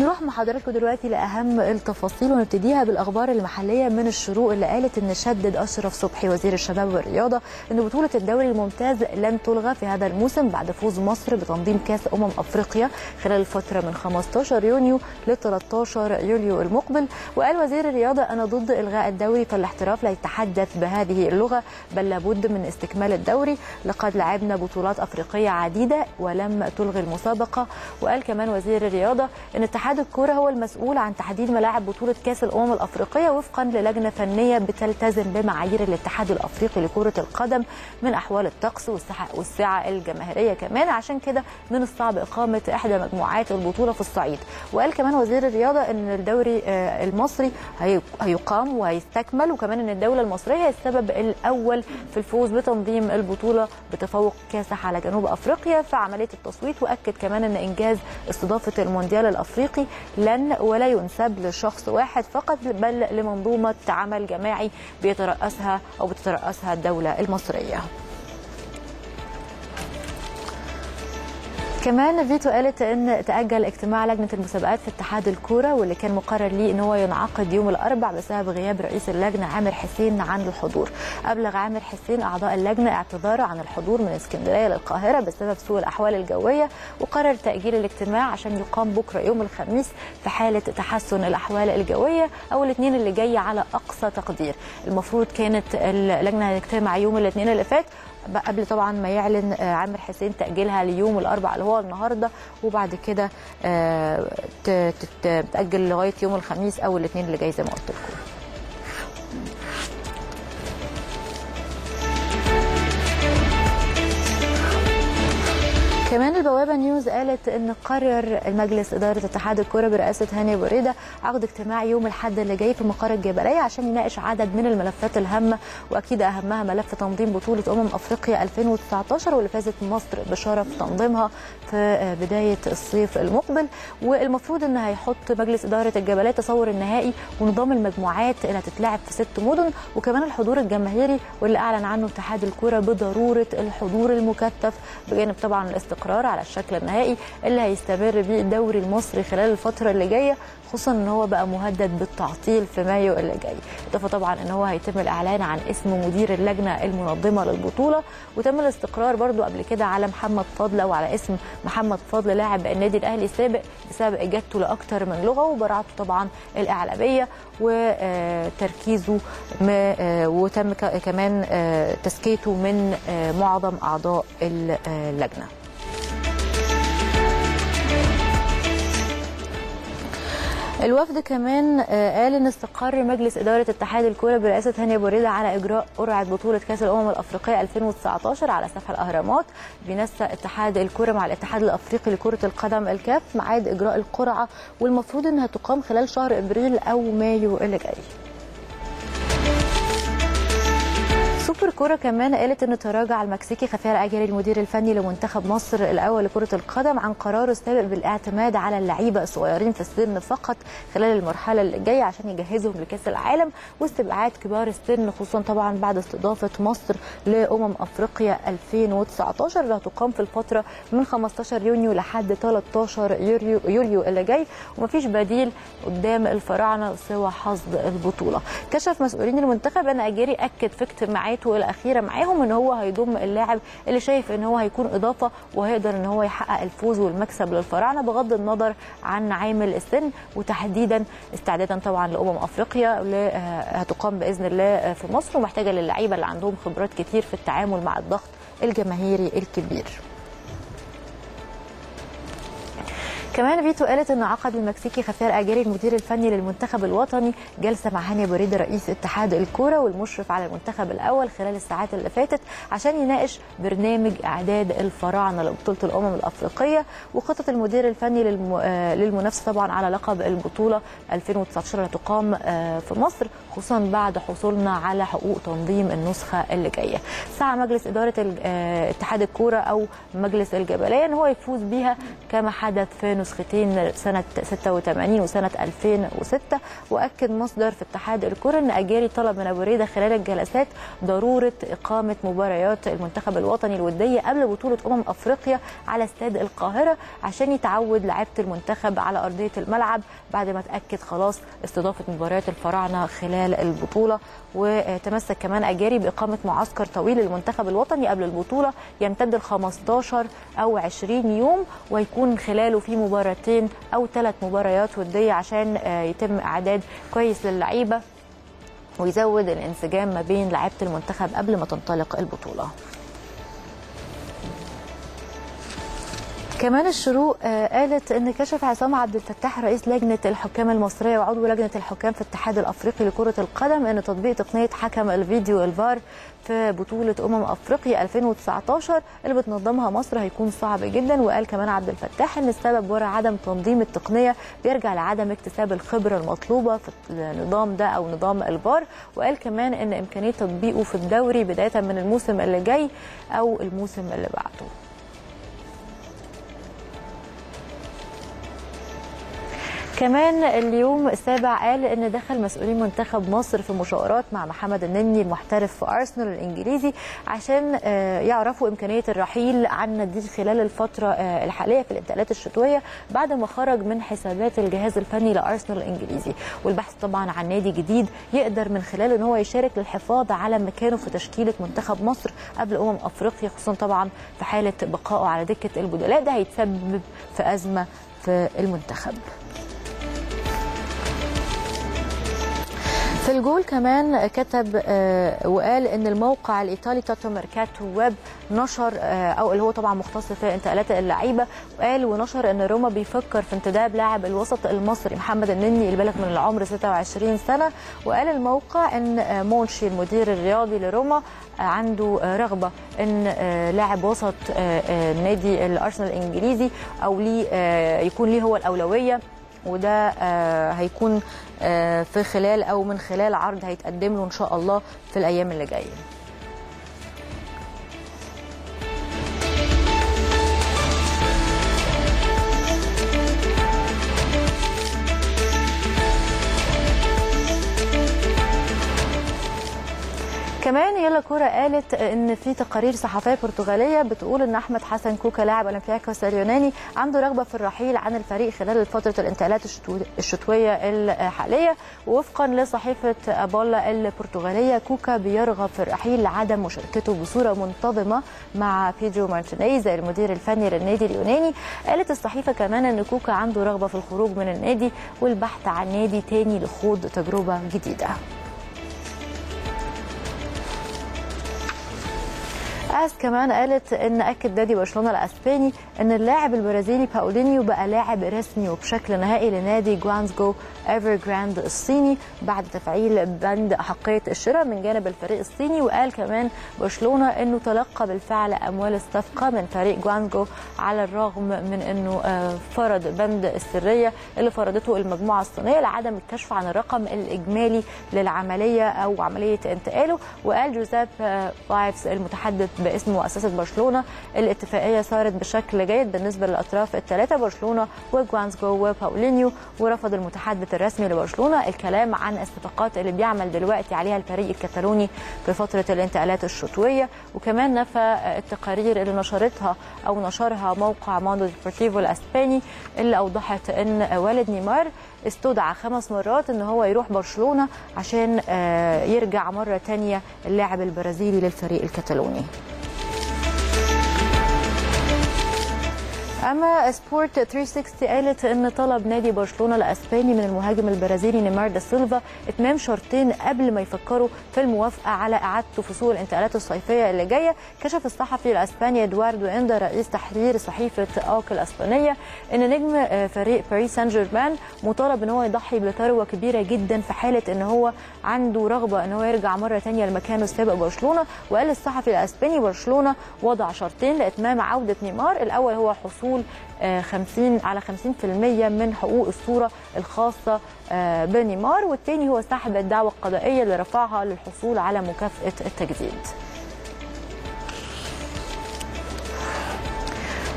نروح مع حضراتكم دلوقتي لأهم التفاصيل ونبتديها بالأخبار المحلية من الشروق اللي قالت إن شدد أشرف صبحي وزير الشباب والرياضة إن بطولة الدوري الممتاز لن تلغى في هذا الموسم بعد فوز مصر بتنظيم كاس أمم أفريقيا خلال الفترة من خمستاشر يونيو ل تلتاشر يوليو المقبل. وقال وزير الرياضة أنا ضد إلغاء الدوري، فالاحتراف لا يتحدث بهذه اللغة، بل لابد من استكمال الدوري. لقد لعبنا بطولات أفريقية عديدة ولم تلغي المسابقة. وقال كمان وزير الرياضة إن التحدث اتحاد الكرة هو المسؤول عن تحديد ملاعب بطولة كاس الأمم الأفريقية وفقا للجنة فنية بتلتزم بمعايير الاتحاد الأفريقي لكرة القدم من أحوال الطقس والسعة الجماهيرية كمان، عشان كده من الصعب إقامة إحدى مجموعات البطولة في الصعيد. وقال كمان وزير الرياضة إن الدوري المصري هيقام وهيستكمل، وكمان إن الدولة المصرية هي السبب الأول في الفوز بتنظيم البطولة بتفوق كاسح على جنوب أفريقيا في عملية التصويت. وأكد كمان إن إنجاز استضافة المونديال الأفريقي لن ولا ينسب لشخص واحد فقط، بل لمنظومة عمل جماعي بيترأسها أو بتترأسها الدولة المصرية. كمان فيتو قالت ان تاجل اجتماع لجنه المسابقات في اتحاد الكوره واللي كان مقرر ليه ان هو ينعقد يوم الاربع بسبب غياب رئيس اللجنه عامر حسين عن الحضور. ابلغ عامر حسين اعضاء اللجنه اعتذاره عن الحضور من اسكندريه للقاهره بسبب سوء الاحوال الجويه، وقرر تاجيل الاجتماع عشان يقام بكره يوم الخميس في حاله تحسن الاحوال الجويه او الاثنين اللي جاي على اقصى تقدير. المفروض كانت اللجنه هتجتمع يوم الاثنين اللي فات قبل طبعا ما يعلن عامر حسين تاجيلها ليوم الاربع اللي هو النهارده، وبعد كده تتاجل لغايه يوم الخميس او الاثنين اللي جاي زي ما قلت لكم. كمان البوابه نيوز قالت ان قرر المجلس اداره اتحاد الكره برئاسه هاني أبو ريده عقد اجتماع يوم الاحد اللي جاي في مقر الجبليه عشان يناقش عدد من الملفات الهامه، واكيد اهمها ملف تنظيم بطوله امم افريقيا ألفين وتسعطاشر واللي فازت مصر بشرف تنظيمها في بدايه الصيف المقبل. والمفروض ان هيحط مجلس اداره الجبليه تصور النهائي ونظام المجموعات اللي هتتلعب في ست مدن، وكمان الحضور الجماهيري واللي اعلن عنه اتحاد الكره بضروره الحضور المكثف، بجانب طبعا الاستقرار على الشكل النهائي اللي هيستمر بيه الدوري المصري خلال الفتره اللي جايه، خصوصا ان هو بقى مهدد بالتعطيل في مايو اللي جاي. اضافه طبعا ان هو هيتم الاعلان عن اسم مدير اللجنه المنظمه للبطوله، وتم الاستقرار برضو قبل كده على محمد فضل او على اسم محمد فضل لاعب النادي الاهلي السابق بسبب اجادته لاكثر من لغه وبراعته طبعا الاعلاميه وتركيزه، وتم كمان تسكيته من معظم اعضاء اللجنه. الوفد كمان قال ان استقر مجلس اداره اتحاد الكوره برئاسه هاني أبو ريده على اجراء قرعه بطوله كاس الامم الافريقيه ألفين وتسعطاشر على ساحل الاهرامات. بينسق اتحاد الكوره مع الاتحاد الافريقي لكره القدم الكاف ميعاد اجراء القرعه، والمفروض انها تقام خلال شهر ابريل او مايو اللي جاي. سوبر كوره كمان قالت ان تراجع المكسيكي خافيير أغيري المدير الفني لمنتخب مصر الاول لكره القدم عن قراره السابق بالاعتماد على اللعيبه الصغيرين في السن فقط خلال المرحله اللي جايه عشان يجهزهم لكاس العالم واستبعاد كبار السن، خصوصا طبعا بعد استضافه مصر لامم افريقيا ألفين وتسعطاشر اللي هتقام في الفتره من خمستاشر يونيو لحد تلتاشر يوليو اللي جاي، ومفيش بديل قدام الفراعنه سوى حصد البطوله. كشف مسؤولين المنتخب ان أغيري اكد في اجتماعاته الاخيره معاهم ان هو هيضم اللاعب اللي شايف ان هو هيكون اضافه وهيقدر ان هو يحقق الفوز والمكسب للفراعنه بغض النظر عن عامل السن، وتحديدا استعدادا طبعا لامم افريقيا اللي هتقام باذن الله في مصر ومحتاجه للعيبه اللي عندهم خبرات كتير في التعامل مع الضغط الجماهيري الكبير. كمان فيتو قالت ان عقد المكسيكي خافيير أغيري المدير الفني للمنتخب الوطني جلسه مع هاني أبو ريده رئيس اتحاد الكوره والمشرف على المنتخب الاول خلال الساعات اللي فاتت عشان يناقش برنامج اعداد الفراعنه لبطوله الامم الافريقيه وخطط المدير الفني للمنافسه طبعا على لقب البطوله ألفين وتسعطاشر اللي هتقام في مصر، خصوصا بعد حصولنا على حقوق تنظيم النسخه اللي جايه. سعى مجلس اداره اتحاد الكوره او مجلس الجبليه ان هو يفوز بيها كما حدث في نسختين سنة ستة وتمانين وسنة ألفين وستة، وأكد مصدر في اتحاد الكرة أن أغيري طلب من أبو ريده خلال الجلسات ضرورة إقامة مباريات المنتخب الوطني الودية قبل بطولة أمم أفريقيا على استاد القاهرة عشان يتعود لعيبة المنتخب على أرضية الملعب بعد ما تأكد خلاص استضافة مباريات الفراعنة خلال البطولة. وتمسك كمان أغيري بإقامة معسكر طويل للمنتخب الوطني قبل البطولة يمتد ل خمستاشر أو عشرين يوم ويكون خلاله في مباريات مباراتين أو ثلاث مباريات ودية عشان يتم إعداد كويس للعيبة ويزود الانسجام ما بين لعيبة المنتخب قبل ما تنطلق البطولة. كمان الشروق قالت ان كشف عصام عبد الفتاح رئيس لجنه الحكام المصريه وعضو لجنه الحكام في الاتحاد الافريقي لكره القدم ان تطبيق تقنيه حكم الفيديو الفار في بطوله امم افريقيا ألفين وتسعطاشر اللي بتنظمها مصر هيكون صعب جدا. وقال كمان عبد الفتاح ان السبب وراء عدم تنظيم التقنيه بيرجع لعدم اكتساب الخبره المطلوبه في النظام ده او نظام الفار، وقال كمان ان امكانيه تطبيقه في الدوري بدايه من الموسم اللي جاي او الموسم اللي بعده. كمان اليوم السابع قال ان دخل مسؤولين منتخب مصر في مشاورات مع محمد النني المحترف في ارسنال الانجليزي عشان يعرفوا امكانيه الرحيل عن النادي خلال الفتره الحاليه في الانتقالات الشتويه بعد ما خرج من حسابات الجهاز الفني لارسنال الانجليزي، والبحث طبعا عن نادي جديد يقدر من خلاله ان هو يشارك للحفاظ على مكانه في تشكيله منتخب مصر قبل امم افريقيا، خصوصا طبعا في حاله بقائه على دكه البدلاء ده هيتسبب في ازمه في المنتخب. في الجول كمان كتب وقال ان الموقع الايطالي تاتو ميركاتو ويب نشر او اللي هو طبعا مختص في انتقالات اللعيبه، وقال ونشر ان روما بيفكر في انتداب لاعب الوسط المصري محمد النني اللي بالغ من العمر ستة وعشرين سنة، وقال الموقع ان مونشي المدير الرياضي لروما عنده رغبه ان لاعب وسط نادي الارسنال الانجليزي او ليه يكون ليه هو الاولويه، وده هيكون في خلال أو من خلال عرض هيتقدم له إن شاء الله في الأيام اللي جاية. كمان يلا كوره قالت ان في تقارير صحفيه برتغاليه بتقول ان احمد حسن كوكا لاعب اولمبياكوس اليوناني عنده رغبه في الرحيل عن الفريق خلال فتره الانتقالات الشتويه الحاليه، ووفقا لصحيفه ابولا البرتغاليه كوكا بيرغب في الرحيل لعدم مشاركته بصوره منتظمه مع بيدرو مارتينيز المدير الفني للنادي اليوناني. قالت الصحيفه كمان ان كوكا عنده رغبه في الخروج من النادي والبحث عن نادي تاني لخوض تجربه جديده. أس كمان قالت ان اكد نادي برشلونه الاسباني ان اللاعب البرازيلي باولينيو بقى لاعب رسمي وبشكل نهائي لنادي جوانزجو ايفرجراند الصيني بعد تفعيل بند احقيه الشراء من جانب الفريق الصيني. وقال كمان برشلونه انه تلقى بالفعل اموال الصفقه من فريق جوانزجو على الرغم من انه فرض بند السريه اللي فرضته المجموعه الصينيه لعدم الكشف عن الرقم الاجمالي للعمليه او عمليه انتقاله. وقال جوزيب بايفز المتحدث باسم مؤسسه برشلونه الاتفاقيه صارت بشكل جيد بالنسبه للاطراف الثلاثه برشلونه وجوانزجو وباولينيو، ورفض المتحدث الرسمي لبرشلونه الكلام عن الصفقات اللي بيعمل دلوقتي عليها الفريق الكتالوني في فتره الانتقالات الشتويه. وكمان نفى التقارير اللي نشرتها او نشرها موقع موندو ديبورتيفو الاسباني اللي اوضحت ان والد نيمار استدعى خمس مرات ان هو يروح برشلونه عشان يرجع مره ثانيه اللاعب البرازيلي للفريق الكتالوني. اما سبورت ثلاثمية وستين قالت ان طلب نادي برشلونه الاسباني من المهاجم البرازيلي نيمار دا سيلفا اتمام شرطين قبل ما يفكروا في الموافقه على اعادته في سوق الانتقالات الصيفيه اللي جايه. كشف الصحفي الاسباني ادواردو اندا رئيس تحرير صحيفه اوك الاسبانيه ان نجم فريق باريس سان جيرمان مطالب ان هو يضحي بثروه كبيره جدا في حاله ان هو عنده رغبه ان هو يرجع مره ثانيه لمكانه السابق برشلونه. وقال الصحفي الاسباني برشلونه وضع شرطين لاتمام عوده نيمار، الاول هو حصول خمسين على خمسين بالمية من حقوق الصورة الخاصة بنيمار، والتاني هو سحب الدعوة القضائية اللي رفعها للحصول على مكافأة التجديد.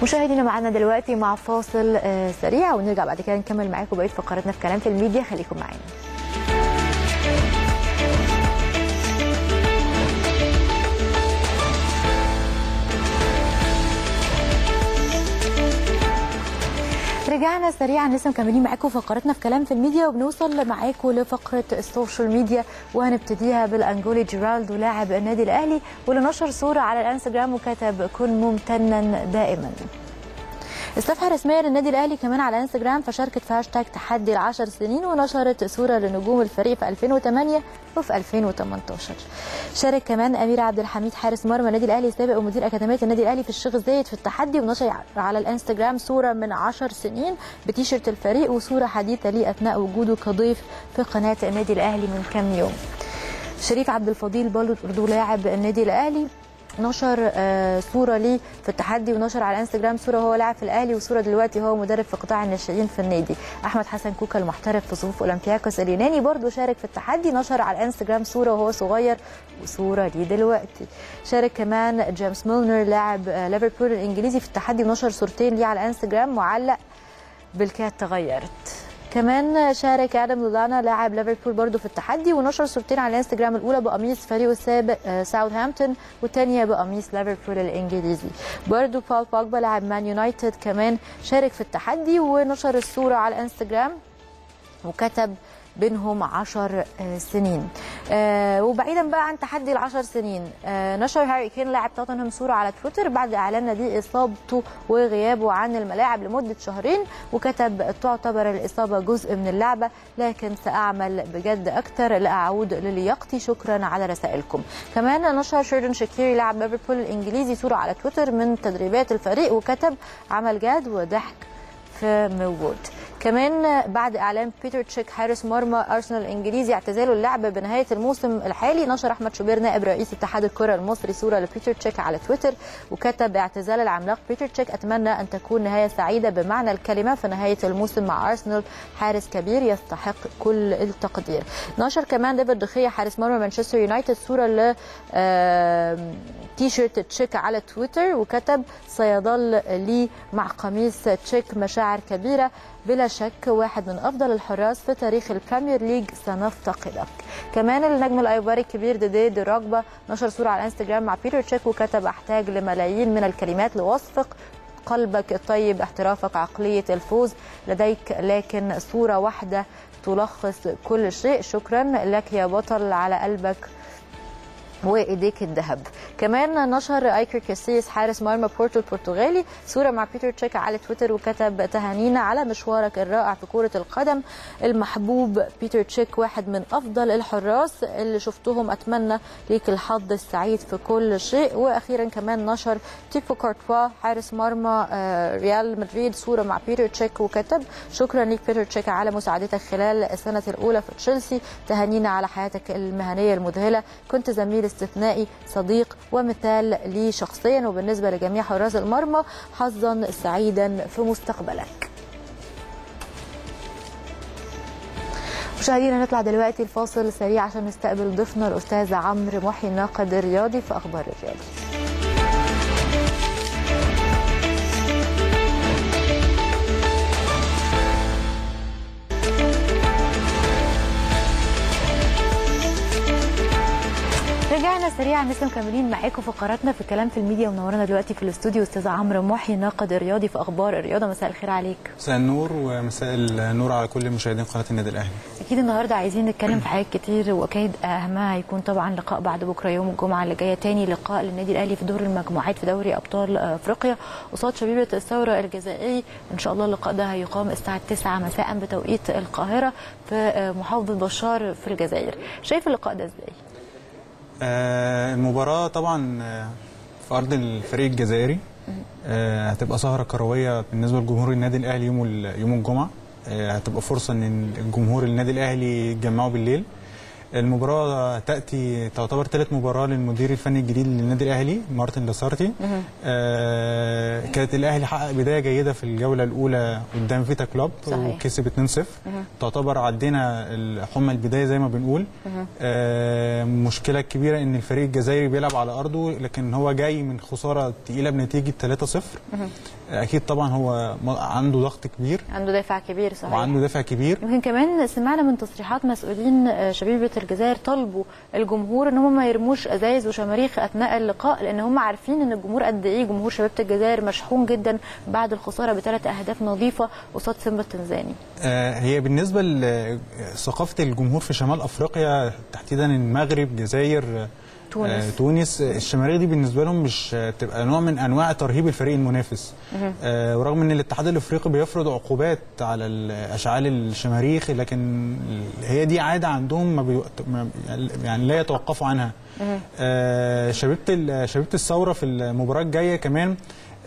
مشاهدينا معانا دلوقتي مع فاصل سريع ونرجع بعد كده نكمل معاكم بقية فقراتنا في كلام في الميديا، خليكم معانا. رجعنا سريعا لسه مكملين معاكم فقرتنا في كلام في الميديا وبنوصل معاكم لفقره السوشيال ميديا وهنبتديها بالانجولي جيرالدو لاعب النادي الاهلي واللي نشر صوره على الانستجرام وكتب كن ممتنا دائما. الصفحه الرسميه للنادي الاهلي كمان على انستجرام فشاركت في هاشتاج تحدي العشر سنين ونشرت صوره لنجوم الفريق في ألفين وثمانية وفي ألفين وثمانية عشر. شارك كمان امير عبد الحميد حارس مرمى النادي الاهلي السابق ومدير اكاديميه النادي الاهلي في الشيخ زايد في التحدي ونشر على الانستجرام صوره من عشر سنين بتيشيرت الفريق وصوره حديثه ليه اثناء وجوده كضيف في قناه النادي الاهلي من كام يوم. شريف عبد الفضيل برضه لاعب النادي الاهلي نشر صوره ليه في التحدي ونشر على الانستجرام صوره وهو لاعب في الاهلي وصوره دلوقتي هو مدرب في قطاع الناشئين في النادي. احمد حسن كوكا المحترف في صفوف اولمبياكوس اليوناني برضه شارك في التحدي نشر على الانستجرام صوره وهو صغير وصوره ليه دلوقتي. شارك كمان جيمس مولنر لاعب ليفربول الانجليزي في التحدي ونشر صورتين ليه على الانستجرام معلق بالكاد تغيرت. كمان شارك ادم لولانا لاعب ليفربول برضه في التحدي ونشر صورتين على الانستجرام الاولى بقميص فريقه السابق ساوثهامبتون والثانيه بقميص ليفربول الانجليزي. برضه بول بوجبا لاعب مان يونايتد كمان شارك في التحدي ونشر الصوره على الانستجرام وكتب بينهم عشر سنين. آه وبعيدا بقى عن تحدي العشر سنين آه نشر هاري كين لاعب توتنهام صوره على تويتر بعد اعلان نادي اصابته وغيابه عن الملاعب لمده شهرين وكتب تعتبر الاصابه جزء من اللعبه لكن ساعمل بجد اكثر لاعود للياقتي شكرا على رسائلكم. كمان نشر شيردن شاكيري لاعب ليفربول الانجليزي صوره على تويتر من تدريبات الفريق وكتب عمل جد وضحك في موجود. كمان بعد اعلان بيتر تشيك حارس مرمى ارسنال الانجليزي اعتزاله اللعب بنهايه الموسم الحالي نشر احمد شوبير نائب رئيس اتحاد الكره المصري صوره لبيتر تشيك على تويتر وكتب اعتزال العملاق بيتر تشيك اتمنى ان تكون نهايه سعيده بمعنى الكلمه في نهايه الموسم مع ارسنال حارس كبير يستحق كل التقدير. نشر كمان ديفيد دخيا حارس مرمى مانشستر يونايتد صوره ل تيشيرت تشيك على تويتر وكتب سيظل لي مع قميص تشيك مشاعر كبيره بلا شك واحد من أفضل الحراس في تاريخ البريمير ليج سنفتقدك. كمان النجم الأيباري الكبير ديدي دي راجبا نشر صورة على الانستجرام مع بيتر تشيك وكتب أحتاج لملايين من الكلمات لوصفك قلبك الطيب احترافك عقلية الفوز لديك لكن صورة واحدة تلخص كل شيء شكرا لك يا بطل على قلبك وايديك الذهب. كمان نشر ايكر كاسيس حارس مرمى بورتو البرتغالي صوره مع بيتر تشيك على تويتر وكتب: تهانينا على مشوارك الرائع في كره القدم المحبوب. بيتر تشيك واحد من افضل الحراس اللي شفتهم، اتمنى ليك الحظ السعيد في كل شيء. واخيرا كمان نشر تيفو كورتوا حارس مرمى ريال مدريد صوره مع بيتر تشيك وكتب: شكرا ليك بيتر تشيك على مساعدتك خلال السنه الاولى في تشيلسي، تهانينا على حياتك المهنيه المذهله، كنت زميل استثنائي، صديق ومثال لي شخصيا، وبالنسبه لجميع حراس المرمى حظا سعيدا في مستقبلك. مشاهدينا نطلع دلوقتي الفاصل سريع عشان نستقبل ضيفنا الاستاذ عمرو محيي الناقد الرياضي في اخبار الرياضه. رجعنا سريعا لسه مكملين معاكم فقراتنا في الكلام في الميديا، ونورنا دلوقتي في الاستوديو استاذ عمرو محيي ناقد رياضي في اخبار الرياضه. مساء الخير عليك. مساء النور ومساء النور على كل مشاهدين قناه النادي الاهلي. اكيد النهارده عايزين نتكلم في حاجات كتير، واكيد اهمها هيكون طبعا لقاء بعد بكره يوم الجمعه اللي جايه، تاني لقاء للنادي الاهلي في دور المجموعات في دوري ابطال افريقيا قصاد شبيبه الثوره الجزائري. ان شاء الله اللقاء ده هيقام الساعه تسعة مساء بتوقيت القاهره في محافظه بشار في الجزائر. شايف اللقاء ده ازاي؟ المباراة طبعا في أرض الفريق الجزائري، هتبقى سهرة كروية بالنسبة لجمهور النادي الأهلي يوم يوم الجمعة، هتبقى فرصة إن الجمهور النادي الأهلي يتجمعوا بالليل. المباراة تأتي تعتبر ثالث مباراة للمدير الفني الجديد للنادي الأهلي مارتين لاسارتي. كانت الأهلي حقق بداية جيدة في الجولة الأولى قدام فيتا كلوب وكسب اتنين صفر، تعتبر عدينا حمى البداية زي ما بنقول. آه مشكلة كبيرة إن الفريق الجزائري بيلعب على أرضه، لكن هو جاي من خسارة تقيلة بنتيجة ثلاثة صفر. أكيد طبعا هو عنده ضغط كبير، عنده دافع كبير. صحيح، وعنده دافع كبير. يمكن كمان سمعنا من تصريحات مسؤولين شبيبة الجزائر طالبوا الجمهور ان هم ما يرموش ازايز وشماريخ اثناء اللقاء، لان هم عارفين ان الجمهور قد ايه جمهور شبيبة الجزائر مشحون جدا بعد الخساره بثلاث اهداف نظيفه قصاد سيمبا التنزاني. آه هي بالنسبه لثقافه الجمهور في شمال افريقيا تحديدا المغرب الجزائر تونس. آه، تونس الشماريخ دي بالنسبه لهم مش تبقى نوع من انواع ترهيب الفريق المنافس، آه، ورغم ان الاتحاد الافريقي بيفرض عقوبات على اشعال الشماريخ، لكن هي دي عاده عندهم ما, بي... ما يعني لا يتوقفوا عنها. آه، شبيبه شبيبه الثوره في المباراه الجايه كمان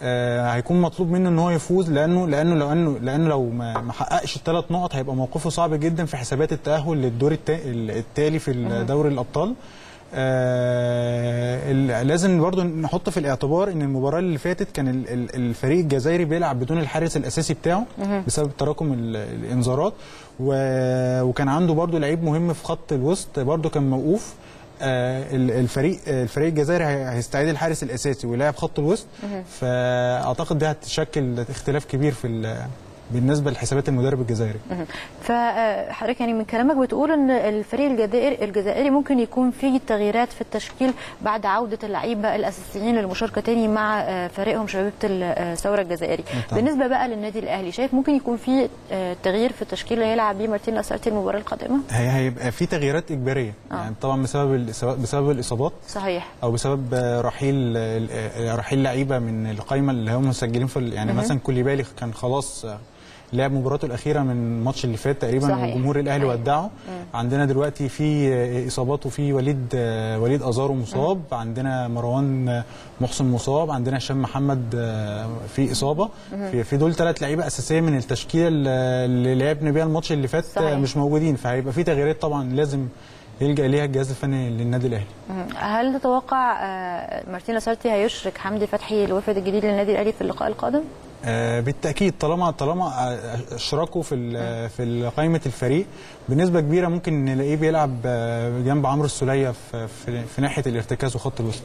آه هيكون مطلوب منه ان هو يفوز، لانه لانه لو انه لانه لو ما حققش الثلاث نقط هيبقى موقفه صعب جدا في حسابات التاهل للدور التا... التالي في دوري الابطال. آه لازم برضو نحط في الاعتبار ان المباراه اللي فاتت كان الفريق الجزائري بيلعب بدون الحارس الاساسي بتاعه بسبب تراكم الانذارات، وكان عنده برضو لعيب مهم في خط الوسط برضو كان موقوف. آه الفريق الفريق الجزائري هيستعيد الحارس الاساسي ويلاعب خط الوسط، فاعتقد دي هتشكل اختلاف كبير في بالنسبه لحسابات المدرب الجزائري. فحضرتك يعني من كلامك بتقول ان الفريق الجزائري الجزائري ممكن يكون فيه تغييرات في التشكيل بعد عوده اللعيبه الاساسيين للمشاركه تاني مع فريقهم شبيبه الثوره الجزائري. طبعا. بالنسبه بقى للنادي الاهلي شايف ممكن يكون فيه تغيير في التشكيل اللي هيلعب بيه مارتين لاسارتي المباراه القادمه؟ هي هيبقى فيه تغييرات اجباريه. آه. يعني طبعا بسبب بسبب الاصابات. صحيح. او بسبب رحيل رحيل لعيبه من القائمه اللي هم مسجلين في يعني مه. مثلا كوليبالي كان خلاص لعب مباراته الأخيرة من الماتش اللي فات تقريبا وجمهور الأهلي ودعه. عندنا دلوقتي في إصابات، وفي وليد وليد ازارو مصاب، مم. عندنا مروان محسن مصاب، عندنا هشام محمد في إصابة، مم. في دول ثلاث لعيبة أساسية من التشكيلة اللي لعبنا بيها الماتش اللي فات. صحيح. مش موجودين، فهيبقى في تغييرات طبعا لازم يلجأ ليها الجهاز الفني للنادي الاهلي. هل تتوقع مارتين لاسارتي هيشرك حمدي فتحي الوفد الجديد للنادي الاهلي في اللقاء القادم؟ بالتاكيد طالما طالما اشراكه في في قائمه الفريق بنسبه كبيره ممكن نلاقيه بيلعب جنب عمرو السريه في, في ناحيه الارتكاز وخط الوسط.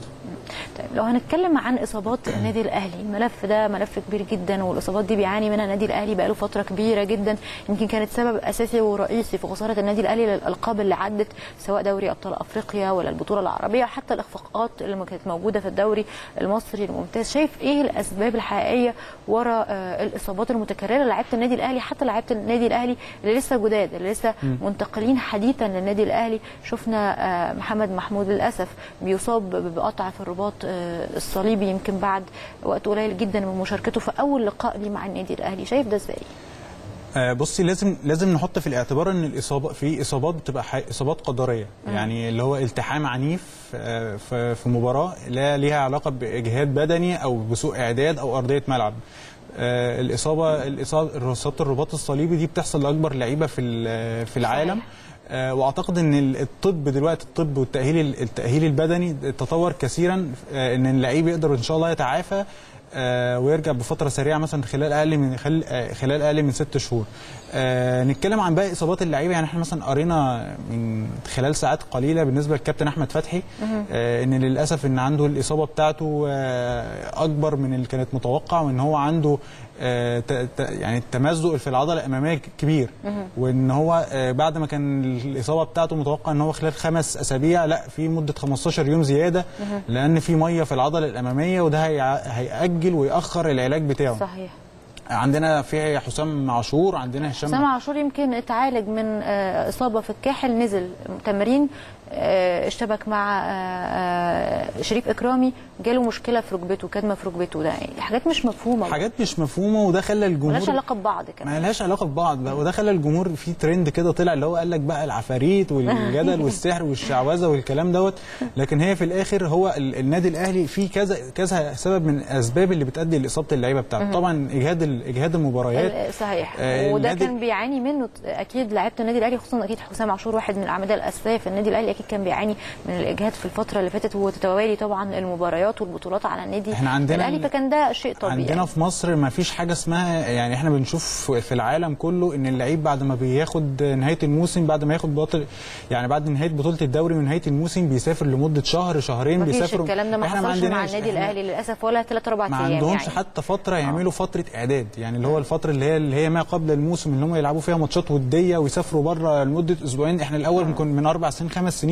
طيب لو هنتكلم عن اصابات النادي الاهلي، الملف ده ملف كبير جدا، والاصابات دي بيعاني منها النادي الاهلي بقاله فتره كبيره جدا، يمكن كانت سبب اساسي ورئيسي في خساره النادي الاهلي للالقاب اللي عدت سواء دوري ابطال افريقيا ولا البطوله العربيه، حتى الاخفاقات اللي كانت موجوده في الدوري المصري الممتاز. شايف ايه الاسباب الحقيقيه ورا ورا الاصابات المتكرره لعيبه النادي الاهلي، حتى لعيبه النادي الاهلي اللي لسه جداد اللي لسه منتقلين حديثا للنادي الاهلي. شفنا محمد محمود للاسف بيصاب بقطع في الرباط الصليبي يمكن بعد وقت قليل جدا من مشاركته في اول لقاء ليه مع النادي الاهلي. شايف ده ازاي؟ بصي، لازم لازم نحط في الاعتبار ان الاصابه في اصابات بتبقى اصابات قدريه، يعني اللي هو التحام عنيف في مباراه لا ليها علاقه باجهاد بدني او بسوء اعداد او ارضيه ملعب. الاصابه الاصابه اصابه الرباط الصليبي دي بتحصل لاكبر لعيبه في في العالم، واعتقد ان الطب دلوقتي الطب والتاهيل التاهيل البدني تطور كثيرا ان اللعيب يقدر ان شاء الله يتعافى ويرجع بفتره سريعه مثلا خلال اقل من خلال اقل من ست شهور. نتكلم عن باقي اصابات اللعيبه، يعني احنا مثلا قرينا من خلال ساعات قليله بالنسبه للكابتن احمد فتحي ان للاسف ان عنده الاصابه بتاعته اكبر من اللي كانت متوقع، وان هو عنده يعني التمزق في العضله الاماميه كبير، وان هو بعد ما كان الاصابه بتاعته متوقع ان هو خلال خمس اسابيع، لا في مده خمستاشر يوم زياده لان في ميه في العضله الاماميه، وده هيأجل ويأخر العلاج بتاعه. صحيح. عندنا في حسام عاشور، عندنا هشام حسام عاشور يمكن اتعالج من اصابه في الكاحل، نزل تمرين اشتبك مع شريف اكرامي جاله مشكله في ركبته، كدمه في ركبته. ده يعني حاجات مش مفهومه حاجات مش مفهومه وده خلى الجمهور مالهاش علاقه ببعض كمان مالهاش علاقه ببعض بقى. وده خلى الجمهور في ترند كده طلع اللي هو قال لك بقى العفاريت والجدل والسحر والشعوذه والكلام دوت، لكن هي في الاخر هو النادي الاهلي فيه كذا كذا سبب من الاسباب اللي بتؤدي لاصابه اللعيبه بتاعته. طبعا اجهاد اجهاد المباريات. صحيح. آه وده كان بيعاني منه اكيد لعيبه النادي الاهلي، خصوصا اكيد حسام عاشور واحد من الاعمده الاساسيه في النادي الاهلي، اكيد كان بيعاني من الاجهاد في الفتره اللي فاتت وتتوالي طبعا المباريات والبطولات على النادي الاهلي، فكان ده شيء طبيعي. عندنا في مصر ما فيش حاجه اسمها، يعني احنا بنشوف في العالم كله ان اللعيب بعد ما بياخد نهايه الموسم بعد ما ياخد بطل يعني بعد نهايه بطوله الدوري ونهايه الموسم بيسافر لمده شهر شهرين، بيسافر الكلام ده ما حصلش مع النادي الاهلي للاسف ولا ثلاث اربع ايام، ما عندهمش يعني. حتى فتره يعملوا فتره اعداد، يعني اللي هو الفتره اللي هي اللي هي ما قبل الموسم اللي هم يلعبوا فيها ماتشات وديه ويسافروا بره لمده اسبوعين. احنا الاول ممكن من اربع سنين خمس سنين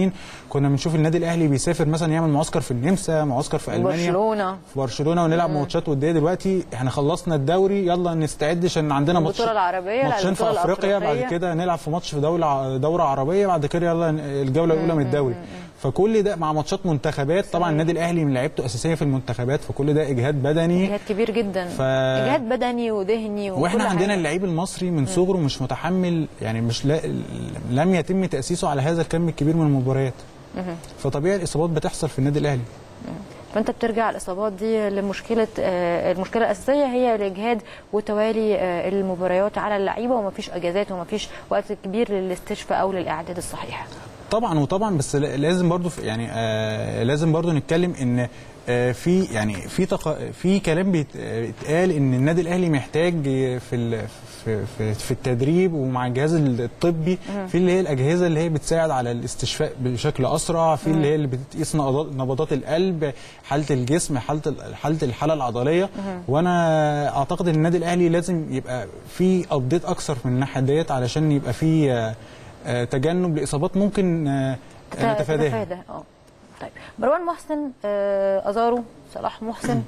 كنا بنشوف النادي الاهلي بيسافر مثلا يعمل معسكر في النمسا، معسكر في المانيا، برشلونه في برشلونه ونلعب ماتشات وديه. دلوقتي احنا خلصنا الدوري يلا نستعد عشان عندنا ماتش البطوله العربيه، ماتشين في افريقيا، بعد كده نلعب في ماتش في دوله دوره عربيه، بعد كده يلا الجوله الاولى من الدوري. فكل ده مع ماتشات منتخبات، طبعا النادي الاهلي من لعيبته اساسيه في المنتخبات، فكل ده اجهاد بدني اجهاد كبير جدا ف... اجهاد بدني وذهني. واحنا عندنا اللعيب المصري من صغره مش متحمل، يعني مش لا... لم يتم تاسيسه على هذا الكم الكبير من المباريات، فطبيعي الاصابات بتحصل في النادي الاهلي. فانت بترجع الاصابات دي لمشكله المشكله الاساسيه هي الاجهاد وتوالي المباريات على اللعيبه، ومفيش اجازات ومفيش وقت كبير للاستشفاء او للاعداد الصحيح. طبعا وطبعا بس لازم برضو يعني آه لازم برضو نتكلم ان آه في يعني في تق... في كلام بيتقال ان النادي الاهلي محتاج في ال... في في التدريب ومع الجهاز الطبي في اللي هي الاجهزه اللي هي بتساعد على الاستشفاء بشكل اسرع، في اللي هي اللي بتقيس نبضات القلب، حاله الجسم، حاله حاله الحاله العضليه. وانا اعتقد ان النادي الاهلي لازم يبقى في ابديت اكثر من الناحيه ديت علشان يبقى في آه تجنب لاصابات ممكن نتفاداها. اه طيب مروان محسن، ازارو، صلاح محسن،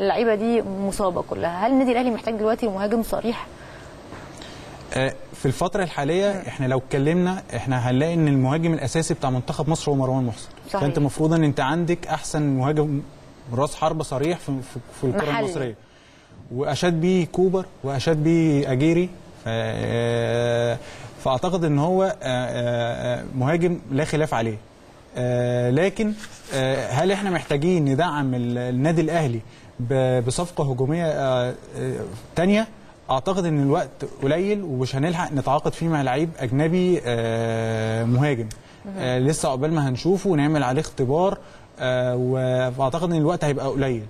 اللعيبه دي مصابه كلها، هل النادي الاهلي محتاج دلوقتي مهاجم صريح؟ في الفتره الحاليه احنا لو اتكلمنا احنا هنلاقي ان المهاجم الاساسي بتاع منتخب مصر هو مروان محسن. صحيح. فانت المفروض ان انت عندك احسن مهاجم راس حربه صريح في, في الكره المصريه، واشاد بيه كوبر واشاد بيه أغيري، فاعتقد ان هو مهاجم لا خلاف عليه. لكن هل احنا محتاجين ندعم النادي الاهلي بصفقه هجوميه ثانيه؟ اعتقد ان الوقت قليل ومش هنلحق نتعاقد فيه مع لعيب اجنبي مهاجم، لسه عقبال ما هنشوفه ونعمل عليه اختبار، واعتقد ان الوقت هيبقى قليل.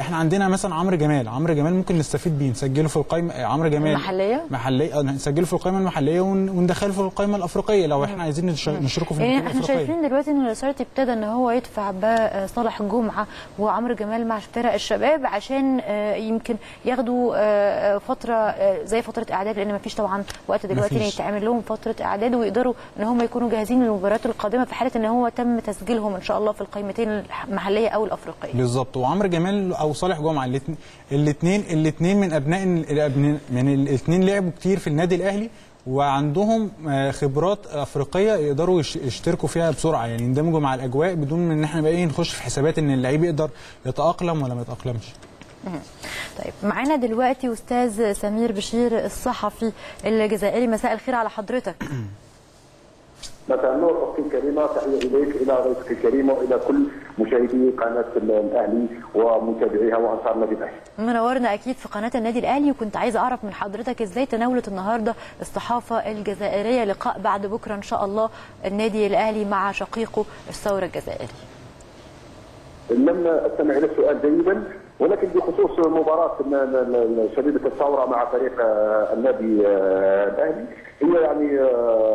احنا عندنا مثلا عمرو جمال، عمرو جمال ممكن نستفيد بيه، نسجله في القائمه عمرو جمال المحليه محليه نسجله في القائمه المحليه وندخله في القائمه الافريقيه لو احنا عايزين نشركه في القائمه الافريقيه. احنا شايفين دلوقتي ان لاسارتي ابتدى ان هو يدفع بصالح الجمعه وعمرو جمال مع فرق الشباب عشان يمكن ياخدوا فتره زي فتره اعداد، لان ما فيش طبعا وقت دلوقتي يتعمل لهم فتره اعداد ويقدروا ان هم يكونوا جاهزين للمباريات القادمه في حاله ان هو تم تسجيلهم ان شاء الله في القائمتين المحليه او الافريقيه. بالظبط. وعمرو جمال جمال او صالح جمعه، الاثنين الاثنين من ابناء من الاثنين لعبوا كتير في النادي الاهلي وعندهم خبرات افريقيه يقدروا يشتركوا فيها بسرعه، يعني يندمجوا مع الاجواء بدون ان احنا بقى ايه نخش في حسابات ان اللعيب يقدر يتاقلم ولا ما يتاقلمش. طيب معانا دلوقتي استاذ سمير بشير الصحفي الجزائري، مساء الخير على حضرتك. مساء النور اختي الكريمه، تحيه اليك الى رئيسك الكريم والى كل مشاهدي قناه الاهلي ومتابعيها وانصار النادي الاهلي. منورنا اكيد في قناه النادي الاهلي، وكنت عايزه اعرف من حضرتك ازاي تناولت النهارده الصحافه الجزائريه لقاء بعد بكره ان شاء الله النادي الاهلي مع شقيقه الثوره الجزائري. لم استمع الى السؤال جيدا، ولكن بخصوص مباراه شبيبه الثوره مع فريق النادي الاهلي، هي يعني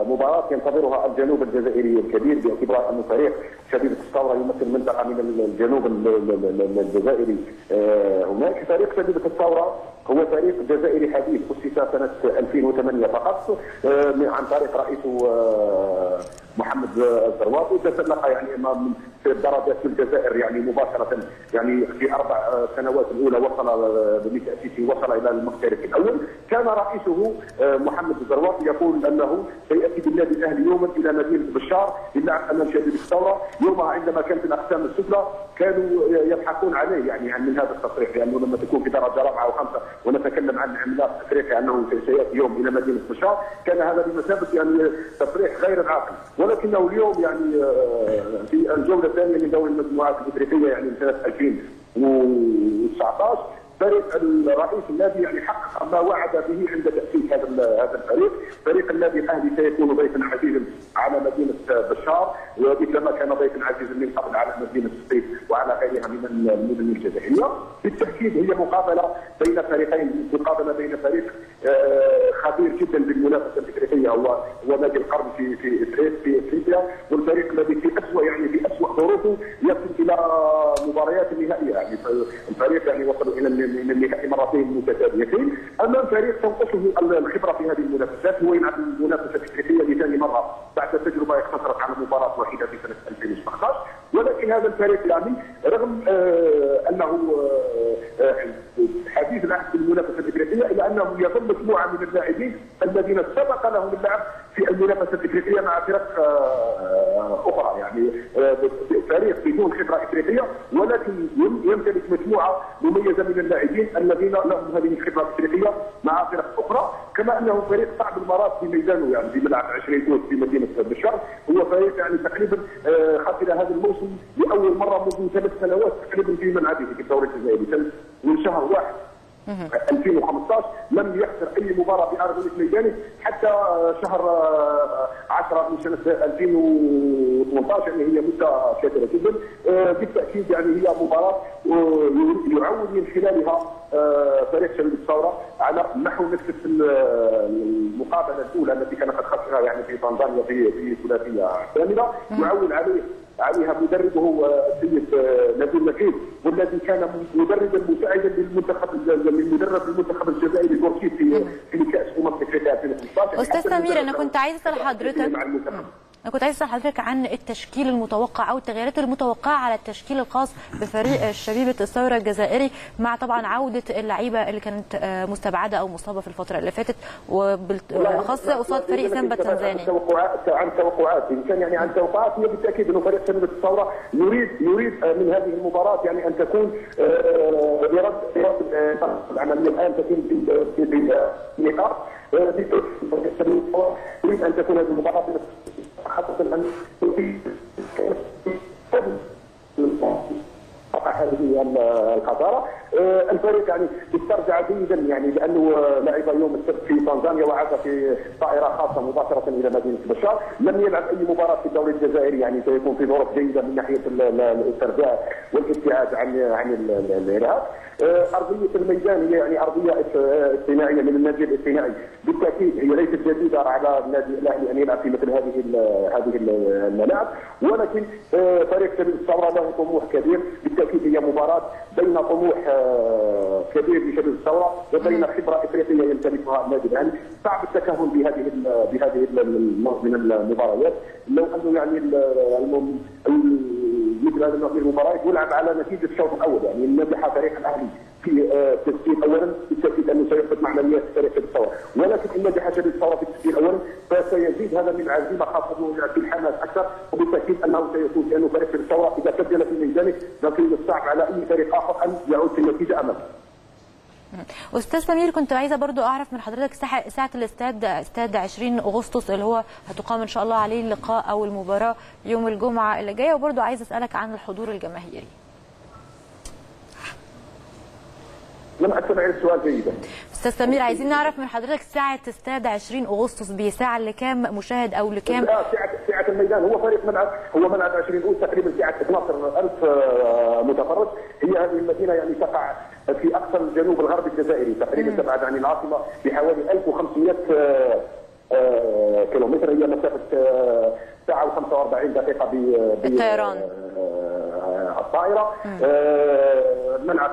مباراه ينتظرها الجنوب الجزائري الكبير باعتبار ان فريق شبيبه الثوره يمثل منطقه من الجنوب الجزائري هناك. فريق شبيبه الثوره هو فريق جزائري حديث اسس سنه ألفين وثمانية فقط عن طريق رئيسه محمد الزرواطي، تسلق يعني في درجات الجزائر يعني مباشره، يعني في اربع سنوات الاولى وصل بتاسيسه وصل الى المحترف الاول. كان رئيسه محمد الزرواطي يقول انه سياتي بالنادي الاهلي يوما الى مدينه بشار للعب امام شبيبه الثوره، يومها عندما كان في الاقسام السفلى كانوا يضحكون عليه يعني من هذا التصريح، لانه لما تكون في درجه رابعه وخمسه ونتكلم عن عملاق افريقيا انه سياتي يوم الى مدينه بشار، كان هذا بمثابه يعني تصريح غير عاقل. ولكنه اليوم يعني في الجوله الثانيه من دوري المجموعات الافريقيه يعني من سنه ألفين وتسعطاش فريق الرئيس النادي يعني حقق ما وعد به عند تاسيس هذا هذا الفريق، فريق النادي الاهلي سيكون ضيفا عزيزا على مدينه بشار وكما كان ضيفا عزيزا من قبل على مدينه الصيف وعلى غيرها من المدن الجزائريه. بالتاكيد هي مقابله بين فريقين، مقابله بين فريق خبير جدا بالمنافسه الافريقيه هو نادي القرن في في في افريقيا، والفريق الذي في اسوء يعني في اسوء ظروفه يصل الى مباريات نهائيه، يعني الفريق يعني وصلوا الى من النهائي مرتين متتاليتين امام فريق تنقصه الخبره في هذه المنافسات، هو يلعب المنافسه الافريقيه لثاني مره بعد تجربه اقتصرت على مباراه واحده في سنه ألفين وسبعطاش. ولكن هذا الفريق يعني رغم آه انه آه حديث العهد بالمنافسه الافريقيه الا انه يضم مجموعه من اللاعبين الذين سبق لهم اللعب في المنافسه الافريقيه مع فرق آه اخرى، يعني آه فريق بدون خبره افريقيه ولكن يمتلك مجموعه مميزه من اللاعبين الذين لهم هذه الخبره الافريقيه مع فرق اخرى، كما انه فريق صعب المرات في ميدانه يعني في ملعب عشرين تونس في مدينه بشار، هو فريق يعني تقريبا خسر هذا الموسم لاول مره منذ ثلاث سنوات تقريبا في ملعبه في الدوري الجزائري من شهر واحد ألفين وخمسطاش لم يخسر اي مباراه في ارض ميدانه حتى شهر عشرة من سنه ألفين وثمنطاش، يعني هي مده كبيره جدا. بالتاكيد يعني هي مباراه يعود من خلالها فريق شبيبه الثوره على نحو نفس المقابله الاولى التي كان قد خسرها يعني في تنزانيا في في ثلاثيه كامله، يعول عليه عليها مدربه السيد نبيل نغيز والذي كان مدربا مساعدا للمنتخب للمدرب المنتخب الجزائري بوركيت في في كاس امم افريقيا ألفين وخمسطاش. استاذ سمير انا كنت عايز اسال حضرتك انا كنت عايز اسال حضرتك عن التشكيل المتوقع او التغييرات المتوقعه على التشكيل الخاص بفريق شبيبه الثوره الجزائري، مع طبعا عوده اللعيبه اللي كانت مستبعده او مصابه في الفتره اللي فاتت وبالاخص قصاد فريق سامبا التنزاني. عن توقعات ان كان يعني عن توقعات هي بالتاكيد انه فريق شبيبه الثوره يريد يريد من هذه المباراه يعني ان تكون برد العمليه الان تتم بالنقاط يريد ان تكون هذه المباراه حتى الان هذه الخساره. الفريق يعني استرجع جيدا يعني لانه لعب يوم السبت في تنزانيا وعاد في طائره خاصه مباشره الى مدينه بشار، لم يلعب اي مباراه في الدوري الجزائري، يعني سيكون في ظروف جيده من ناحيه الاسترجاع والابتعاد عن عن الارهاق. ارضيه الميدان هي يعني ارضيه اصطناعيه من النادي الاصطناعي، بالتاكيد هي ليست جديده على النادي الاهلي ان يلعب في مثل هذه هذه الملاعب، ولكن فريق شبيبه الثوره له طموح كبير، بالتاكيد هي مباراه بين طموح كبير لشبيبه الثوره وبين خبره افريقيه يمتلكها النادي الاهلي، صعب التكهن بهذه بهذه النوع من المباريات، لو انه يعني مثل هذا النوع من المباريات يلعب على نتيجه الشوط الاول، يعني نجح فريق الاهلي في التسجيل اولا بالتاكيد انه سيفقد معنويات فريق الثوره، ولكن ان نجح شبيبه الثوره في التسجيل اولا فسيزيد هذا من العزيمه خاصه انه يلعب في الحماس اكثر، وبالتاكيد انه سيكون لانه فريق الثوره اذا سجل في ميدانه فمن الصعب على اي فريق اخر ان يعود في النتيجه امامه. استاذ سمير، كنت عايزه برضو اعرف من حضرتك ساعه الاستاد استاد عشرين اغسطس اللي هو هتقام ان شاء الله عليه اللقاء او المباراه يوم الجمعه اللي جايه، وبرضو عايزه اسالك عن الحضور الجماهيري. لم أتبع السؤال جيدا. استاذ سمير، عايزين نعرف من حضرتك ساعه استاد عشرين اغسطس بساعه لكام مشاهد او لكام؟ لا ساعه ساعه الميدان، هو فريق ملعب هو ملعب عشرين اغسطس تقريبا ساعه اثنا عشر الف متفرج. هي هذه المدينه يعني تقع في اقصى الجنوب الغربي الجزائري، تقريبا تبعد عن العاصمه بحوالي الف وخمسمائة كيلومتر، هي مسافه ساعه وخمسة واربعين دقيقه بالطيران الطائره. الملعب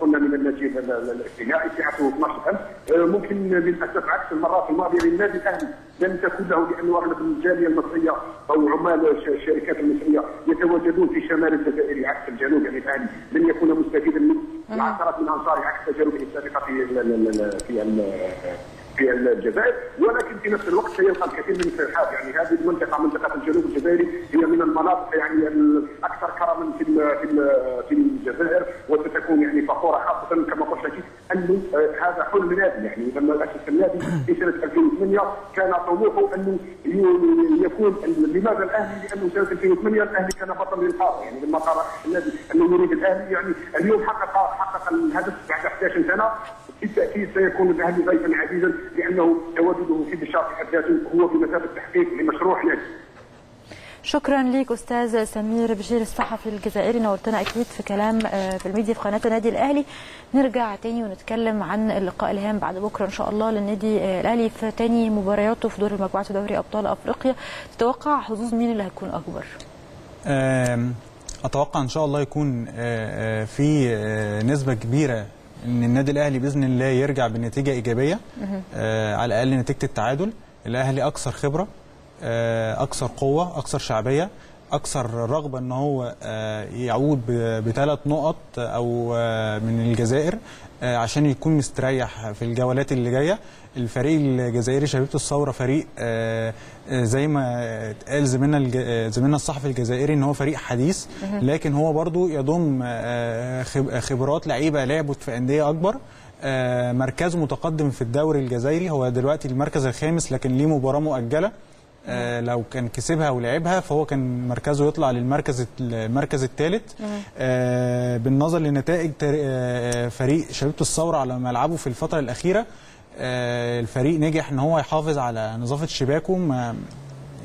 قلنا من النجيب الاجتماعي ساعته اثنا عشر الف، ممكن للاسف عكس المرات الماضيه للنادي الاهلي لم تكن له، لانه اغلب الجاليه المصريه او عمال الشركات المصريه يتواجدون في شمال الجزائر عكس الجنوب، يعني الاهلي لن يكون مستفيدا من العشرات من انصاره عكس الجنوب السابقه في في في الجزائر، ولكن في نفس الوقت سيلقى الكثير من الفرحات، يعني هذه المنطقه منطقه الجنوب الجزائري هي من المناطق يعني الاكثر كرما في في الجزائر، وستكون يعني فخوره خاصه كما قلت لك انه هذا حلم نادي، يعني لما اسس النادي في سنه الفين وثمانية كان طموحه انه يكون لماذا الاهلي؟ لانه سنه الفين وثمانية الاهلي كان بطل للقاره، يعني لما قرر النادي انه يريد الاهلي، يعني اليوم حقق حقق الهدف بعد احدى عشرة سنة، بالتاكيد سيكون الاهلي ضيفا عزيزا لانه تواجده في بالشرق حد ذاته هو بمثابه تحقيق لمشروع نادي. شكرا ليك استاذ سمير بشير الصحفي الجزائري، نورتنا اكيد في كلام في الميديا في قناه النادي الاهلي. نرجع تاني ونتكلم عن اللقاء الهام بعد بكره ان شاء الله للنادي الاهلي في تاني مبارياته في دور المجموعات في دوري ابطال افريقيا. تتوقع حظوظ مين اللي هتكون اكبر؟ اتوقع ان شاء الله يكون في نسبه كبيره ان النادي الاهلي باذن الله يرجع بنتيجه ايجابيه، آه على الاقل نتيجه التعادل. الاهلي اكثر خبره، آه اكثر قوه، اكثر شعبيه، اكثر رغبه ان هو آه يعود بثلاث نقط او آه من الجزائر آه عشان يكون مستريح في الجولات اللي جايه. الفريق الجزائري شبيبه الثوره فريق آه زي ما اتقال زميلنا الج... زميلنا الصحفي الجزائري ان هو فريق حديث، لكن هو برضو يضم آه خبرات لعيبه لعبت في انديه اكبر، آه مركز متقدم في الدوري الجزائري، هو دلوقتي المركز الخامس لكن ليه مباراه مؤجله، آه لو كان كسبها ولعبها فهو كان مركزه يطلع للمركز المركز الثالث. آه بالنظر لنتائج آه فريق شبيبه الثوره على ملعبه في الفتره الاخيره، الفريق نجح ان هو يحافظ على نظافه شباكه،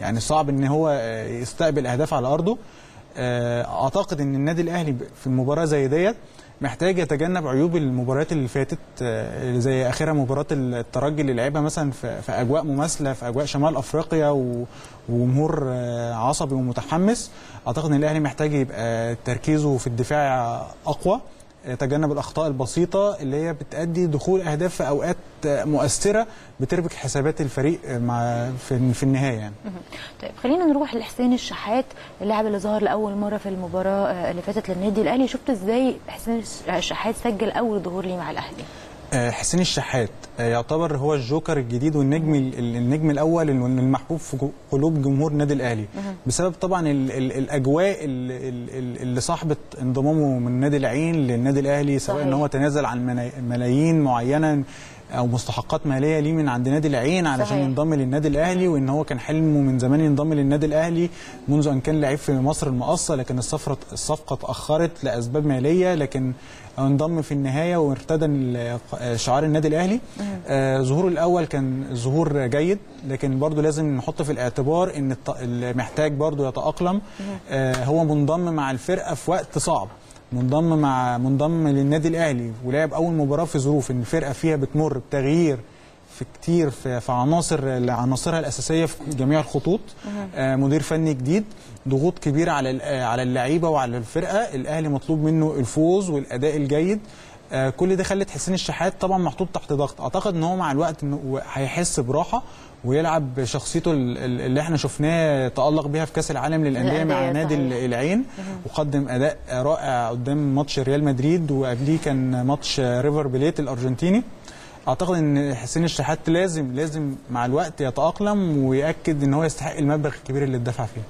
يعني صعب ان هو يستقبل اهداف على ارضه. اعتقد ان النادي الاهلي في المباراه زي ديت محتاج يتجنب عيوب المباريات اللي فاتت، زي اخرها مباراه الترجي اللي لعبها مثلا في اجواء مماثله في اجواء شمال افريقيا وجمهور عصبي ومتحمس. اعتقد ان الاهلي محتاج يبقى تركيزه في الدفاع اقوى، تجنب الاخطاء البسيطه اللي هي بتؤدي دخول اهداف في اوقات مؤثره بتربك حسابات الفريق مع في النهايه يعني. طيب خلينا نروح لحسين الشحات، اللاعب اللي ظهر لاول مره في المباراه اللي فاتت للنادي الاهلي. شفت ازاي حسين الشحات سجل اول ظهور ليه مع الاهلي؟ حسين الشحات يعتبر هو الجوكر الجديد والنجم النجم الاول المحبوب في قلوب جمهور النادي الاهلي، بسبب طبعا الاجواء اللي صاحبه انضمامه من نادي العين للنادي الاهلي، سواء ان هو تنازل عن ملايين معينه او مستحقات ماليه ليه من عند نادي العين علشان ينضم للنادي الاهلي، وان هو كان حلمه من زمان ينضم للنادي الاهلي منذ ان كان لعيب في مصر المقاصه، لكن الصفقه الصفقه اتاخرت لاسباب ماليه، لكن انضم في النهايه وارتدى شعار النادي الاهلي. ظهوره آه الاول كان ظهور جيد، لكن برضو لازم نحط في الاعتبار ان محتاج برضو يتاقلم. آه هو منضم مع الفرقه في وقت صعب، منضم مع منضم للنادي الاهلي ولعب اول مباراه في ظروف ان الفرقه فيها بتمر بتغيير في كتير في, في عناصر عناصرها الاساسيه في جميع الخطوط، آه مدير فني جديد، ضغوط كبيره على على اللعيبه وعلى الفرقه. الاهلي مطلوب منه الفوز والاداء الجيد، كل ده خلت حسين الشحات طبعا محطوط تحت ضغط. اعتقد ان هو مع الوقت هيحس براحه ويلعب شخصيته اللي احنا شفناه تألق بيها في كاس العالم للانديه مع نادي العين، وقدم اداء رائع قدام ماتش ريال مدريد، وقبليه كان ماتش ريفر بليت الارجنتيني. اعتقد ان حسين الشحات لازم لازم مع الوقت يتأقلم ويأكد ان هو يستحق المبلغ الكبير اللي اتدفع فيه.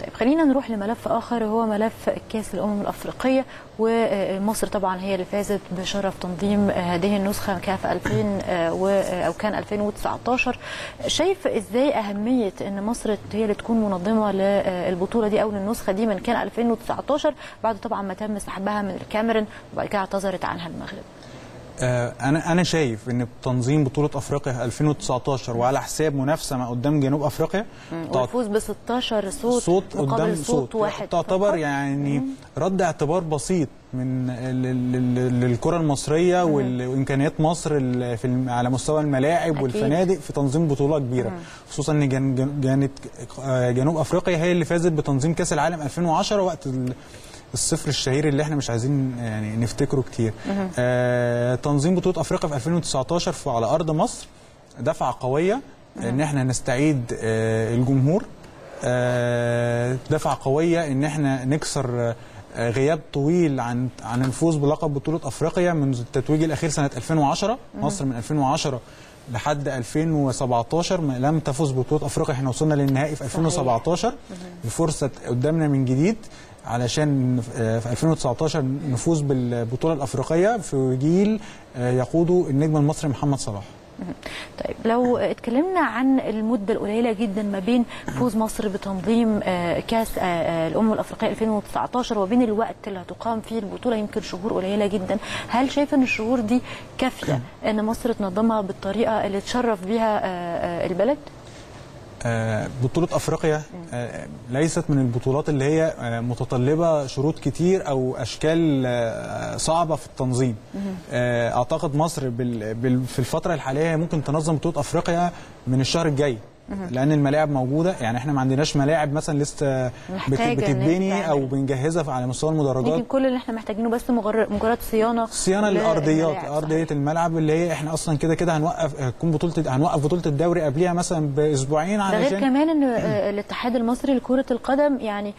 طيب خلينا نروح لملف اخر، هو ملف كاس الامم الافريقيه، ومصر طبعا هي اللي فازت بشرف تنظيم هذه النسخه كاف ألفين او كان ألفين وتسعطاشر. شايف ازاي اهميه ان مصر هي اللي تكون منظمه للبطوله دي او للنسخه دي من كان ألفين وتسعطاشر بعد طبعا ما تم سحبها من الكاميرون وبعد كده اعتذرت عنها المغرب؟ أنا أنا شايف إن تنظيم بطولة أفريقيا ألفين وتسعطاشر وعلى حساب منافسة قدام جنوب أفريقيا والفوز ب ستاشر صوت, صوت قدام صوت, صوت واحد تعتبر يعني مم. رد اعتبار بسيط من الكرة المصرية وإمكانيات مصر في على مستوى الملاعب أكيد. والفنادق في تنظيم بطولة كبيرة، مم. خصوصا إن كانت جنوب أفريقيا هي اللي فازت بتنظيم كأس العالم ألفين وعشرة وقت الصفر الشهير اللي احنا مش عايزين يعني نفتكره كتير. آه تنظيم بطولة افريقيا في ألفين وتسعطاشر في على ارض مصر دفعة قوية ان احنا نستعيد آه الجمهور، آه دفعة قوية ان احنا نكسر آه غياب طويل عن عن الفوز بلقب بطولة افريقيا منذ التتويج الاخير سنة ألفين وعشرة. مصر من ألفين وعشرة لحد ألفين وسبعطاشر لم تفز ببطولة افريقيا، احنا وصلنا للنهائي في ألفين وسبعطاشر بفرصة قدامنا من جديد علشان في ألفين وتسعطاشر نفوز بالبطولة الأفريقية في جيل يقوده النجم المصري محمد صلاح. طيب لو اتكلمنا عن المدة القليلة جدا ما بين فوز مصر بتنظيم كأس الأمم الأفريقية ألفين وتسعطاشر وبين الوقت اللي هتقام فيه البطولة، يمكن شهور قليلة جدا، هل شايف ان الشهور دي كافية ان مصر تنظمها بالطريقة اللي تشرف بيها البلد؟ بطولة أفريقيا ليست من البطولات اللي هي متطلبة شروط كتير أو أشكال صعبة في التنظيم. أعتقد مصر في الفترة الحالية ممكن تنظم بطولة أفريقيا من الشهر الجاي، لأن الملاعب موجودة. يعني احنا ما عندناش ملاعب مثلا لسه بتتبني أو بنجهزها على مستوى المدرجات، لكن كل اللي احنا محتاجينه بس مجرد صيانة صيانة للأرضيات، أرضية الملعب اللي هي احنا أصلا كده كده هنوقف هتكون بطولة هنوقف بطولة الدوري قبليها مثلا بأسبوعين. علشان ده غير كمان إن الاتحاد المصري لكرة القدم يعني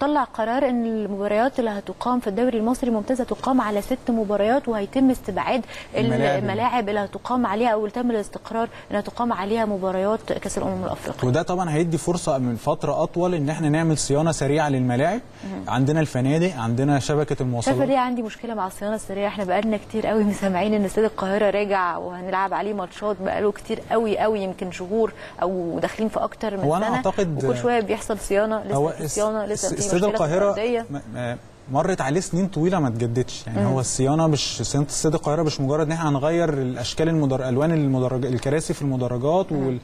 طلع قرار ان المباريات اللي هتقام في الدوري المصري الممتازه تقام على ست مباريات، وهيتم استبعاد الملاعب, الملاعب اللي هتقام عليها او تم الاستقرار انها تقام عليها مباريات كاس الامم الافريقيه، وده طبعا هيدي فرصه من فتره اطول ان احنا نعمل صيانه سريعه للملاعب. مم. عندنا الفنادق، عندنا شبكه المواصلات. شايفه ليه عندي مشكله مع الصيانه السريعه؟ احنا بقالنا كتير قوي مسامعين ان استاد القاهره راجع وهنلعب عليه ماتشات بقاله كتير قوي قوي، يمكن شهور او داخلين في اكتر من سنه، وكل شويه بيحصل صيانه لسه صيانه لسه. استاد القاهرة مرت عليه سنين طويلة ما تجددش، يعني مم. هو الصيانة مش صيانة استاد القاهرة مش مجرد ان احنا هنغير الاشكال المدر... الوان المدرج... الكراسي في المدرجات وال...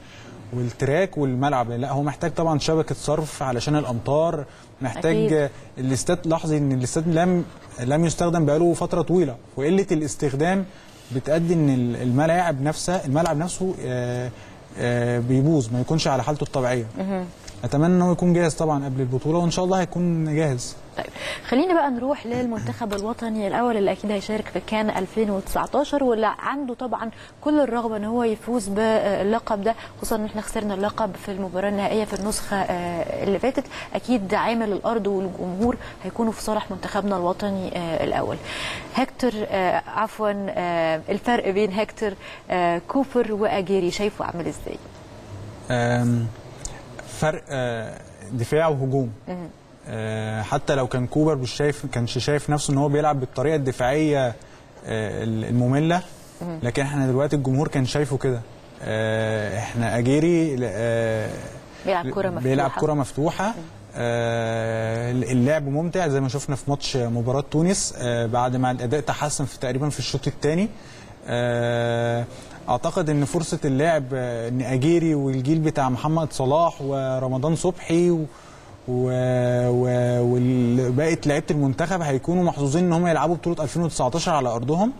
والتراك والملعب، لا هو محتاج طبعا شبكة صرف علشان الامطار، محتاج الاستاد. لاحظي ان الاستاد لم لم يستخدم بقاله فترة طويلة، وقلة الاستخدام بتأدي ان الملاعب نفسها الملعب نفسه آ... آ... بيبوظ، ما يكونش على حالته الطبيعية. مم. اتمنى ان هو يكون جاهز طبعا قبل البطوله، وان شاء الله هيكون جاهز. طيب خلينا بقى نروح للمنتخب الوطني الاول اللي اكيد هيشارك في كان ألفين وتسعطاشر، واللي عنده طبعا كل الرغبه ان هو يفوز باللقب ده، خصوصا ان احنا خسرنا اللقب في المباراه النهائيه في النسخه اللي فاتت. اكيد عامل الارض والجمهور هيكونوا في صالح منتخبنا الوطني الاول. هكتور عفوا الفرق بين هكتور كوبر واجيري شايفه عامل ازاي؟ أم فرق دفاع وهجوم. حتى لو كان كوبر مش شايف كانش شايف نفسه ان هو بيلعب بالطريقه الدفاعيه الممله، لكن احنا دلوقتي الجمهور كان شايفه كده. احنا اجيري بيلعب كره مفتوحه بيلعب كره مفتوحه اللعب ممتع زي ما شفنا في ماتش مباراه تونس، بعد ما الاداء تحسن في تقريبا في الشوط الثاني. اعتقد ان فرصه اللاعب ان اجيري والجيل بتاع محمد صلاح ورمضان صبحي و... وباقي و... لعيبه المنتخب هيكونوا محظوظين ان هم يلعبوا بطوله ألفين وتسعطاشر على ارضهم.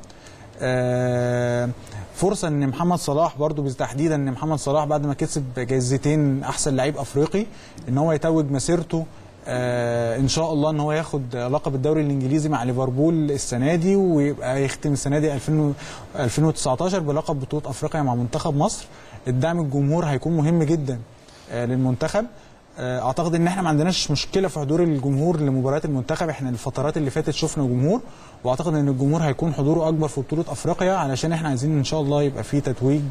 فرصه ان محمد صلاح برده بالتحديد ان محمد صلاح بعد ما كسب جايزتين احسن لعيب افريقي ان هو يتوج مسيرته آه ان شاء الله ان هو ياخد لقب الدوري الانجليزي مع ليفربول السنه دي، ويبقى يختم السنه دي ألفين وتسعتاشر بلقب بطوله افريقيا مع منتخب مصر. الدعم الجمهور هيكون مهم جدا آه للمنتخب. آه اعتقد ان احنا ما عندناش مشكله في حضور الجمهور لمباريات المنتخب، احنا الفترات اللي فاتت شفنا جمهور، واعتقد ان الجمهور هيكون حضوره اكبر في بطوله افريقيا، علشان احنا عايزين ان شاء الله يبقى في تتويج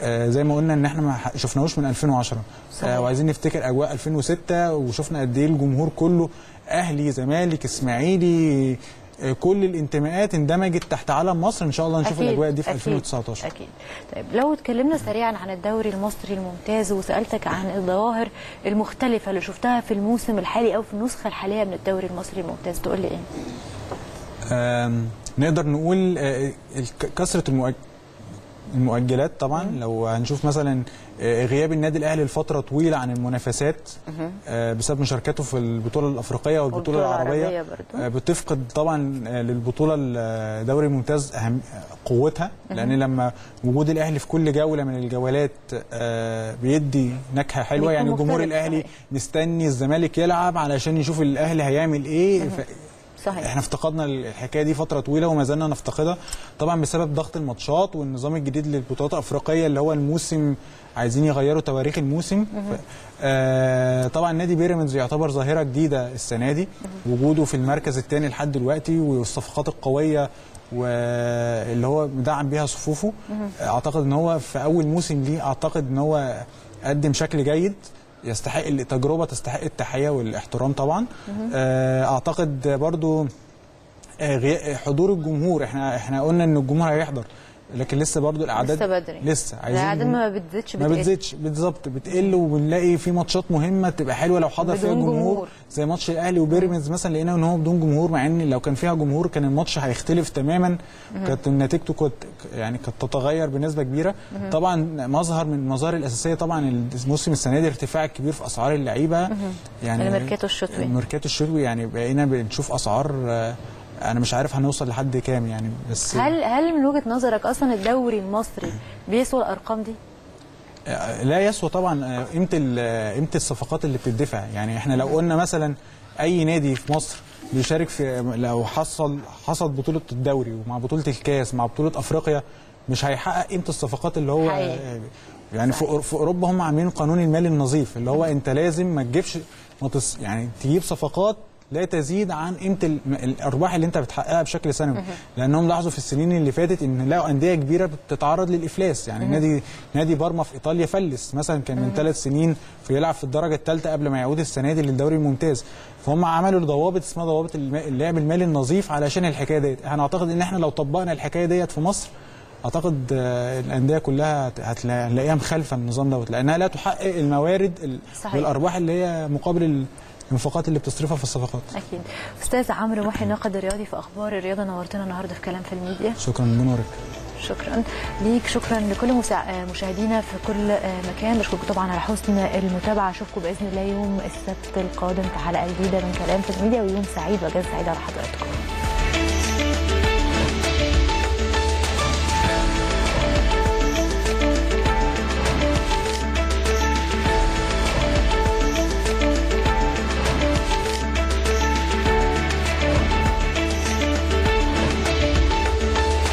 آه زي ما قلنا ان احنا ما شفناهوش من ألفين وعشرة آه وعايزين نفتكر اجواء ألفين وستة وشفنا قد ايه الجمهور كله اهلي زمالك اسماعيلي آه كل الانتماءات اندمجت تحت علم مصر. ان شاء الله نشوف الاجواء دي في أكيد ألفين وتسعتاشر اكيد. طيب لو اتكلمنا سريعا عن الدوري المصري الممتاز وسالتك عن الظواهر المختلفه اللي شفتها في الموسم الحالي او في النسخه الحاليه من الدوري المصري الممتاز تقول لي ايه؟ آه نقدر نقول آه كثره المؤجل المؤجلات طبعا. لو هنشوف مثلا غياب النادي الاهلي لفتره طويله عن المنافسات بسبب مشاركته في البطوله الافريقيه والبطوله العربيه بتفقد طبعا للبطوله الدوري الممتاز اهم قوتها، لان لما وجود الاهلي في كل جوله من الجولات بيدي نكهه حلوه، يعني جمهور الاهلي مستني الزمالك يلعب علشان يشوف الاهلي هيعمل ايه. صحيح. احنا افتقدنا الحكايه دي فتره طويله وما زلنا نفتقدها طبعا بسبب ضغط الماتشات والنظام الجديد للبطولات الافريقيه اللي هو الموسم عايزين يغيروا تواريخ الموسم. آه طبعا نادي بيراميدز يعتبر ظاهره جديده السنه دي، وجوده في المركز الثاني لحد دلوقتي والصفقات القويه واللي هو مدعم بيها صفوفه، اعتقد ان هو في اول موسم ليه اعتقد ان هو قدم شكل جيد يستحق التجربه، تستحق التحيه والاحترام طبعا. اعتقد برضو حضور الجمهور، احنا احنا قلنا ان الجمهور هيحضر لكن لسه برضو الاعداد لسه بدري، لسه عايزين الاعداد ما بتزيدش ما بتزيدش بالظبط بتقل، وبنلاقي في ماتشات مهمه تبقى حلوه لو حضر فيها جمهور. جمهور زي ماتش الاهلي وبيراميدز مثلا لقينا ان هو بدون جمهور، مع ان لو كان فيها جمهور كان الماتش هيختلف تماما، كانت نتيجته كانت يعني كانت تتغير بنسبه كبيره. طبعا مظهر من المظاهر الاساسيه طبعا الموسم السنه دي الارتفاع الكبير في اسعار اللعيبه، يعني الميركاتو الشتوي الميركاتو الشتوي يعني بقينا بنشوف اسعار أنا مش عارف هنوصل لحد كام يعني. بس هل هل من وجهة نظرك أصلا الدوري المصري بيسوى الأرقام دي؟ لا يسوى طبعا. قيمة قيمة الصفقات اللي بتدفع، يعني إحنا لو قلنا مثلا أي نادي في مصر بيشارك في لو حصل حصل بطولة الدوري ومع بطولة الكاس مع بطولة أفريقيا مش هيحقق قيمة الصفقات اللي هو حقيقي. يعني صحيح. في أوروبا هم عاملين قانون المال النظيف اللي هو أنت لازم ما تجيبش يعني تجيب صفقات لا تزيد عن قيمه الارباح اللي انت بتحققها بشكل سنوي، لانهم لاحظوا في السنين اللي فاتت ان لقوا انديه كبيره بتتعرض للافلاس، يعني نادي نادي بارما في ايطاليا فلس مثلا كان من ثلاث سنين بيلعب في الدرجه الثالثه قبل ما يعود السنه دي للدوري الممتاز، فهم عملوا ضوابط اسمها ضوابط اللعب المالي النظيف علشان الحكايه ديت. انا اعتقد ان احنا لو طبقنا الحكايه ديت في مصر اعتقد الانديه كلها هتلاقيها مخالفه النظام دوت، لانها لا تحقق الموارد والارباح اللي هي مقابل الانفاقات اللي بتصرفها في الصفقات. اكيد. استاذ عمرو محيي الناقد الرياضي في اخبار الرياضه نورتنا النهارده في كلام في الميديا. شكرا لنورك. شكرا ليك، شكرا لكل مسا... مشاهدينا في كل مكان، بشكركم طبعا على حسن المتابعه، اشوفكم باذن الله يوم السبت القادم في حلقه جديده من كلام في الميديا، ويوم سعيد واجازه سعيده على حضراتكم.